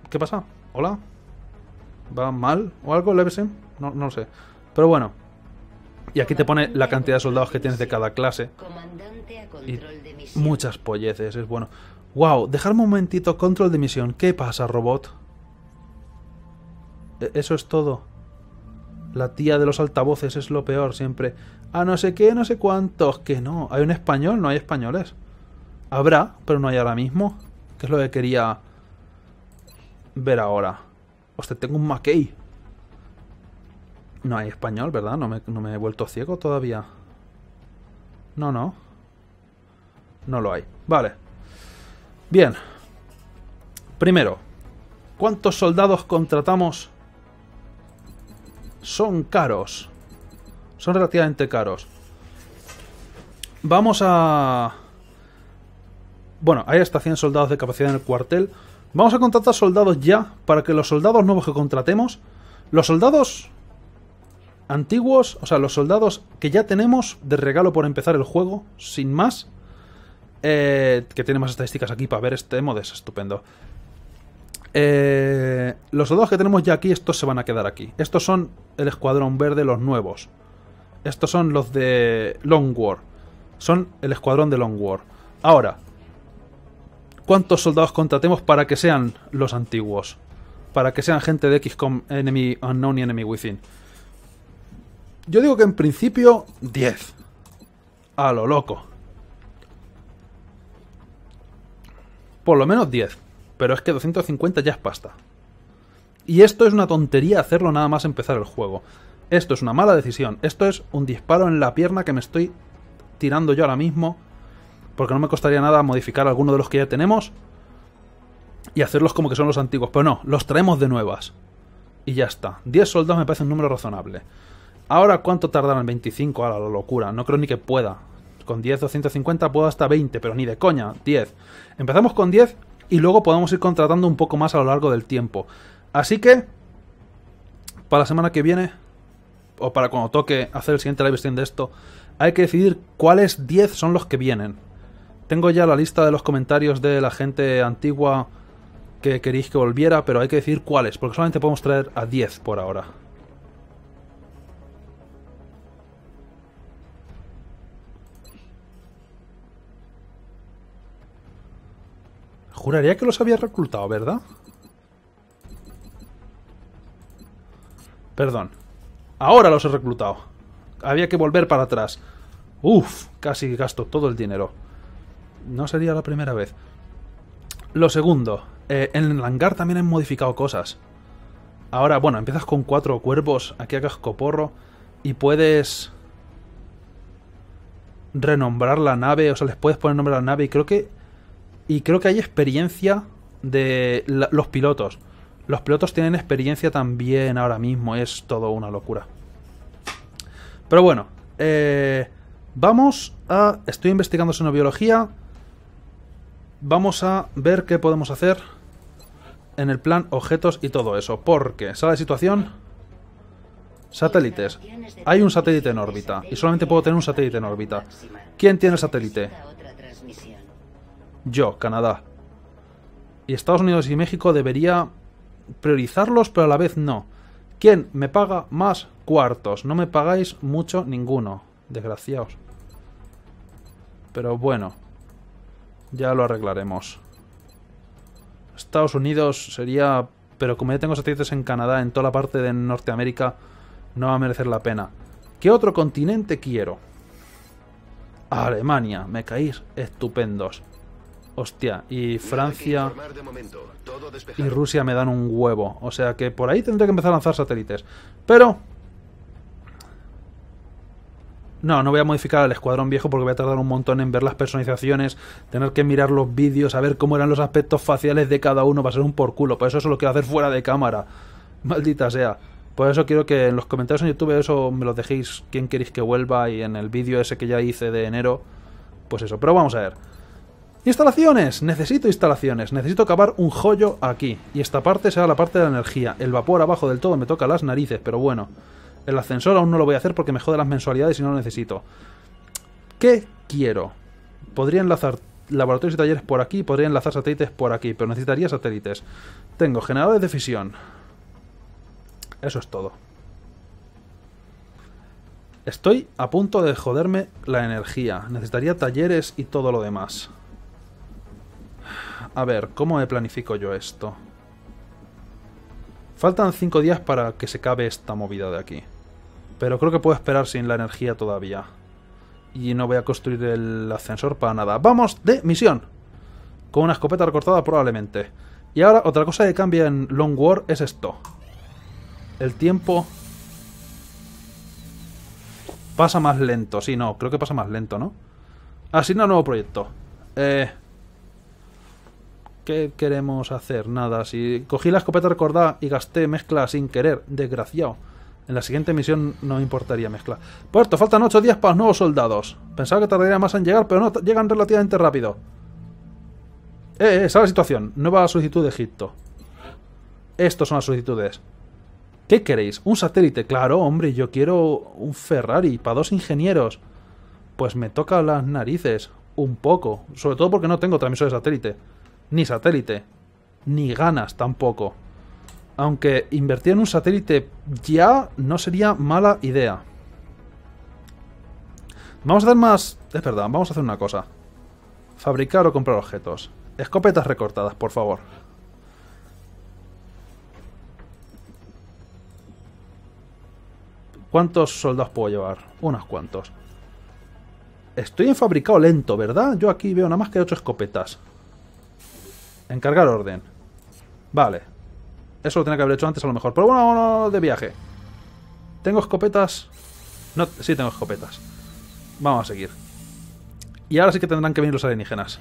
¿Qué pasa? ¿Hola? ¿Va mal o algo? ¿Levesim? No, no lo sé. Pero bueno. Y aquí te pone la cantidad de soldados que tienes de cada clase. Y muchas polleces, es bueno. ¡Wow! Dejarme un momentito, control de misión. ¿Qué pasa, robot? Eso es todo. La tía de los altavoces es lo peor siempre. Ah, no sé qué, no sé cuántos. Que no. ¿Hay un español? No hay españoles. Habrá, pero no hay ahora mismo. Que es lo que quería ver ahora. Hostia, tengo un Mackey. No hay español, ¿verdad? No me, no me he vuelto ciego todavía. No, no. No lo hay. Vale. Bien. Primero, ¿cuántos soldados contratamos? Son caros. Son relativamente caros. Vamos a... Bueno, hay hasta cien soldados de capacidad en el cuartel. Vamos a contratar soldados ya, para que los soldados nuevos que contratemos, los soldados antiguos, o sea, los soldados que ya tenemos de regalo por empezar el juego, sin más, eh, que tiene más estadísticas aquí para ver este mod, es estupendo. Eh, los soldados que tenemos ya aquí, estos se van a quedar aquí. Estos son el escuadrón verde, los nuevos. Estos son los de Long War. Son el escuadrón de Long War. Ahora... ¿Cuántos soldados contratemos para que sean los antiguos? Para que sean gente de X COM Enemy Unknown y Enemy Within. Yo digo que en principio diez. A lo loco. Por lo menos diez. Pero es que doscientos cincuenta ya es pasta. Y esto es una tontería hacerlo nada más empezar el juego. Esto es una mala decisión. Esto es un disparo en la pierna que me estoy tirando yo ahora mismo. Porque no me costaría nada modificar alguno de los que ya tenemos y hacerlos como que son los antiguos. Pero no, los traemos de nuevas. Y ya está. diez soldados me parece un número razonable. Ahora, ¿cuánto tardarán? veinticinco, ahora la locura. No creo ni que pueda. Con diez, doscientos cincuenta, puedo hasta veinte, pero ni de coña. diez. Empezamos con diez y luego podemos ir contratando un poco más a lo largo del tiempo. Así que, para la semana que viene, o para cuando toque hacer el siguiente live stream de esto, hay que decidir cuáles diez son los que vienen. Tengo ya la lista de los comentarios de la gente antigua que queréis que volviera, pero hay que decir cuáles, porque solamente podemos traer a diez por ahora. Juraría que los había reclutado, ¿verdad? Perdón. Ahora los he reclutado. Había que volver para atrás. Uf, casi gasto todo el dinero. No sería la primera vez. Lo segundo, eh, en el hangar también han modificado cosas. Ahora, bueno, empiezas con cuatro cuervos aquí a cascoporro y puedes renombrar la nave, o sea, les puedes poner nombre a la nave y creo que y creo que hay experiencia de la, los pilotos. Los pilotos tienen experiencia también ahora mismo, es todo una locura. Pero bueno, eh, vamos a... Estoy investigando xenobiología. Vamos a ver qué podemos hacer en el plan objetos y todo eso. Porque, sala de situación, satélites. Hay un satélite en órbita y solamente puedo tener un satélite en órbita. ¿Quién tiene el satélite? Yo, Canadá. Y Estados Unidos y México debería priorizarlos, pero a la vez no. ¿Quién me paga más cuartos? No me pagáis mucho ninguno, desgraciados. Pero bueno, ya lo arreglaremos. Estados Unidos sería... Pero como ya tengo satélites en Canadá, en toda la parte de Norteamérica, no va a merecer la pena. ¿Qué otro continente quiero? Alemania, me caís estupendos. Hostia, y Francia y Rusia me dan un huevo. O sea que por ahí tendré que empezar a lanzar satélites. Pero... no, no voy a modificar al escuadrón viejo porque voy a tardar un montón en ver las personalizaciones, tener que mirar los vídeos, a ver cómo eran los aspectos faciales de cada uno. Va a ser un por culo, por eso eso lo quiero hacer fuera de cámara. Maldita sea. Por eso quiero que en los comentarios en YouTube eso me los dejéis quién queréis que vuelva y en el vídeo ese que ya hice de enero, pues eso. Pero vamos a ver. Instalaciones, necesito instalaciones, necesito cavar un joyo aquí. Y esta parte será la parte de la energía. El vapor abajo del todo me toca las narices, pero bueno. El ascensor aún no lo voy a hacer porque me jode las mensualidades y no lo necesito. ¿Qué quiero? Podría enlazar laboratorios y talleres por aquí, podría enlazar satélites por aquí, pero necesitaría satélites. Tengo generadores de fisión. Eso es todo. Estoy a punto de joderme la energía. Necesitaría talleres y todo lo demás. A ver, ¿cómo me planifico yo esto? Faltan cinco días para que se acabe esta movida de aquí. Pero creo que puedo esperar sin la energía todavía. Y no voy a construir el ascensor para nada. ¡Vamos de misión! Con una escopeta recortada probablemente. Y ahora otra cosa que cambia en Long War es esto. El tiempo... pasa más lento. Sí, no, creo que pasa más lento, ¿no? Asigna un nuevo proyecto. Eh... ¿Qué queremos hacer? Nada, si cogí la escopeta recordada y gasté mezcla sin querer, desgraciado. En la siguiente misión no me importaría mezcla. Puerto, faltan ocho días para los nuevos soldados. Pensaba que tardaría más en llegar, pero no, llegan relativamente rápido. Eh, eh, esa es la situación. Nueva solicitud de Egipto. Estas son las solicitudes. ¿Qué queréis? ¿Un satélite? Claro, hombre, yo quiero un Ferrari para dos ingenieros. Pues me toca las narices, un poco. Sobre todo porque no tengo transmisor de satélite. Ni satélite, ni ganas tampoco. Aunque invertir en un satélite ya no sería mala idea. Vamos a hacer más... es verdad, vamos a hacer una cosa. Fabricar o comprar objetos. Escopetas recortadas, por favor. ¿Cuántos soldados puedo llevar? Unos cuantos. Estoy en fabricado lento, ¿verdad? Yo aquí veo nada más que ocho escopetas. Encargar orden. Vale. Eso lo tenía que haber hecho antes a lo mejor. Pero bueno, bueno, de viaje. ¿Tengo escopetas? No, sí tengo escopetas. Vamos a seguir. Y ahora sí que tendrán que venir los alienígenas.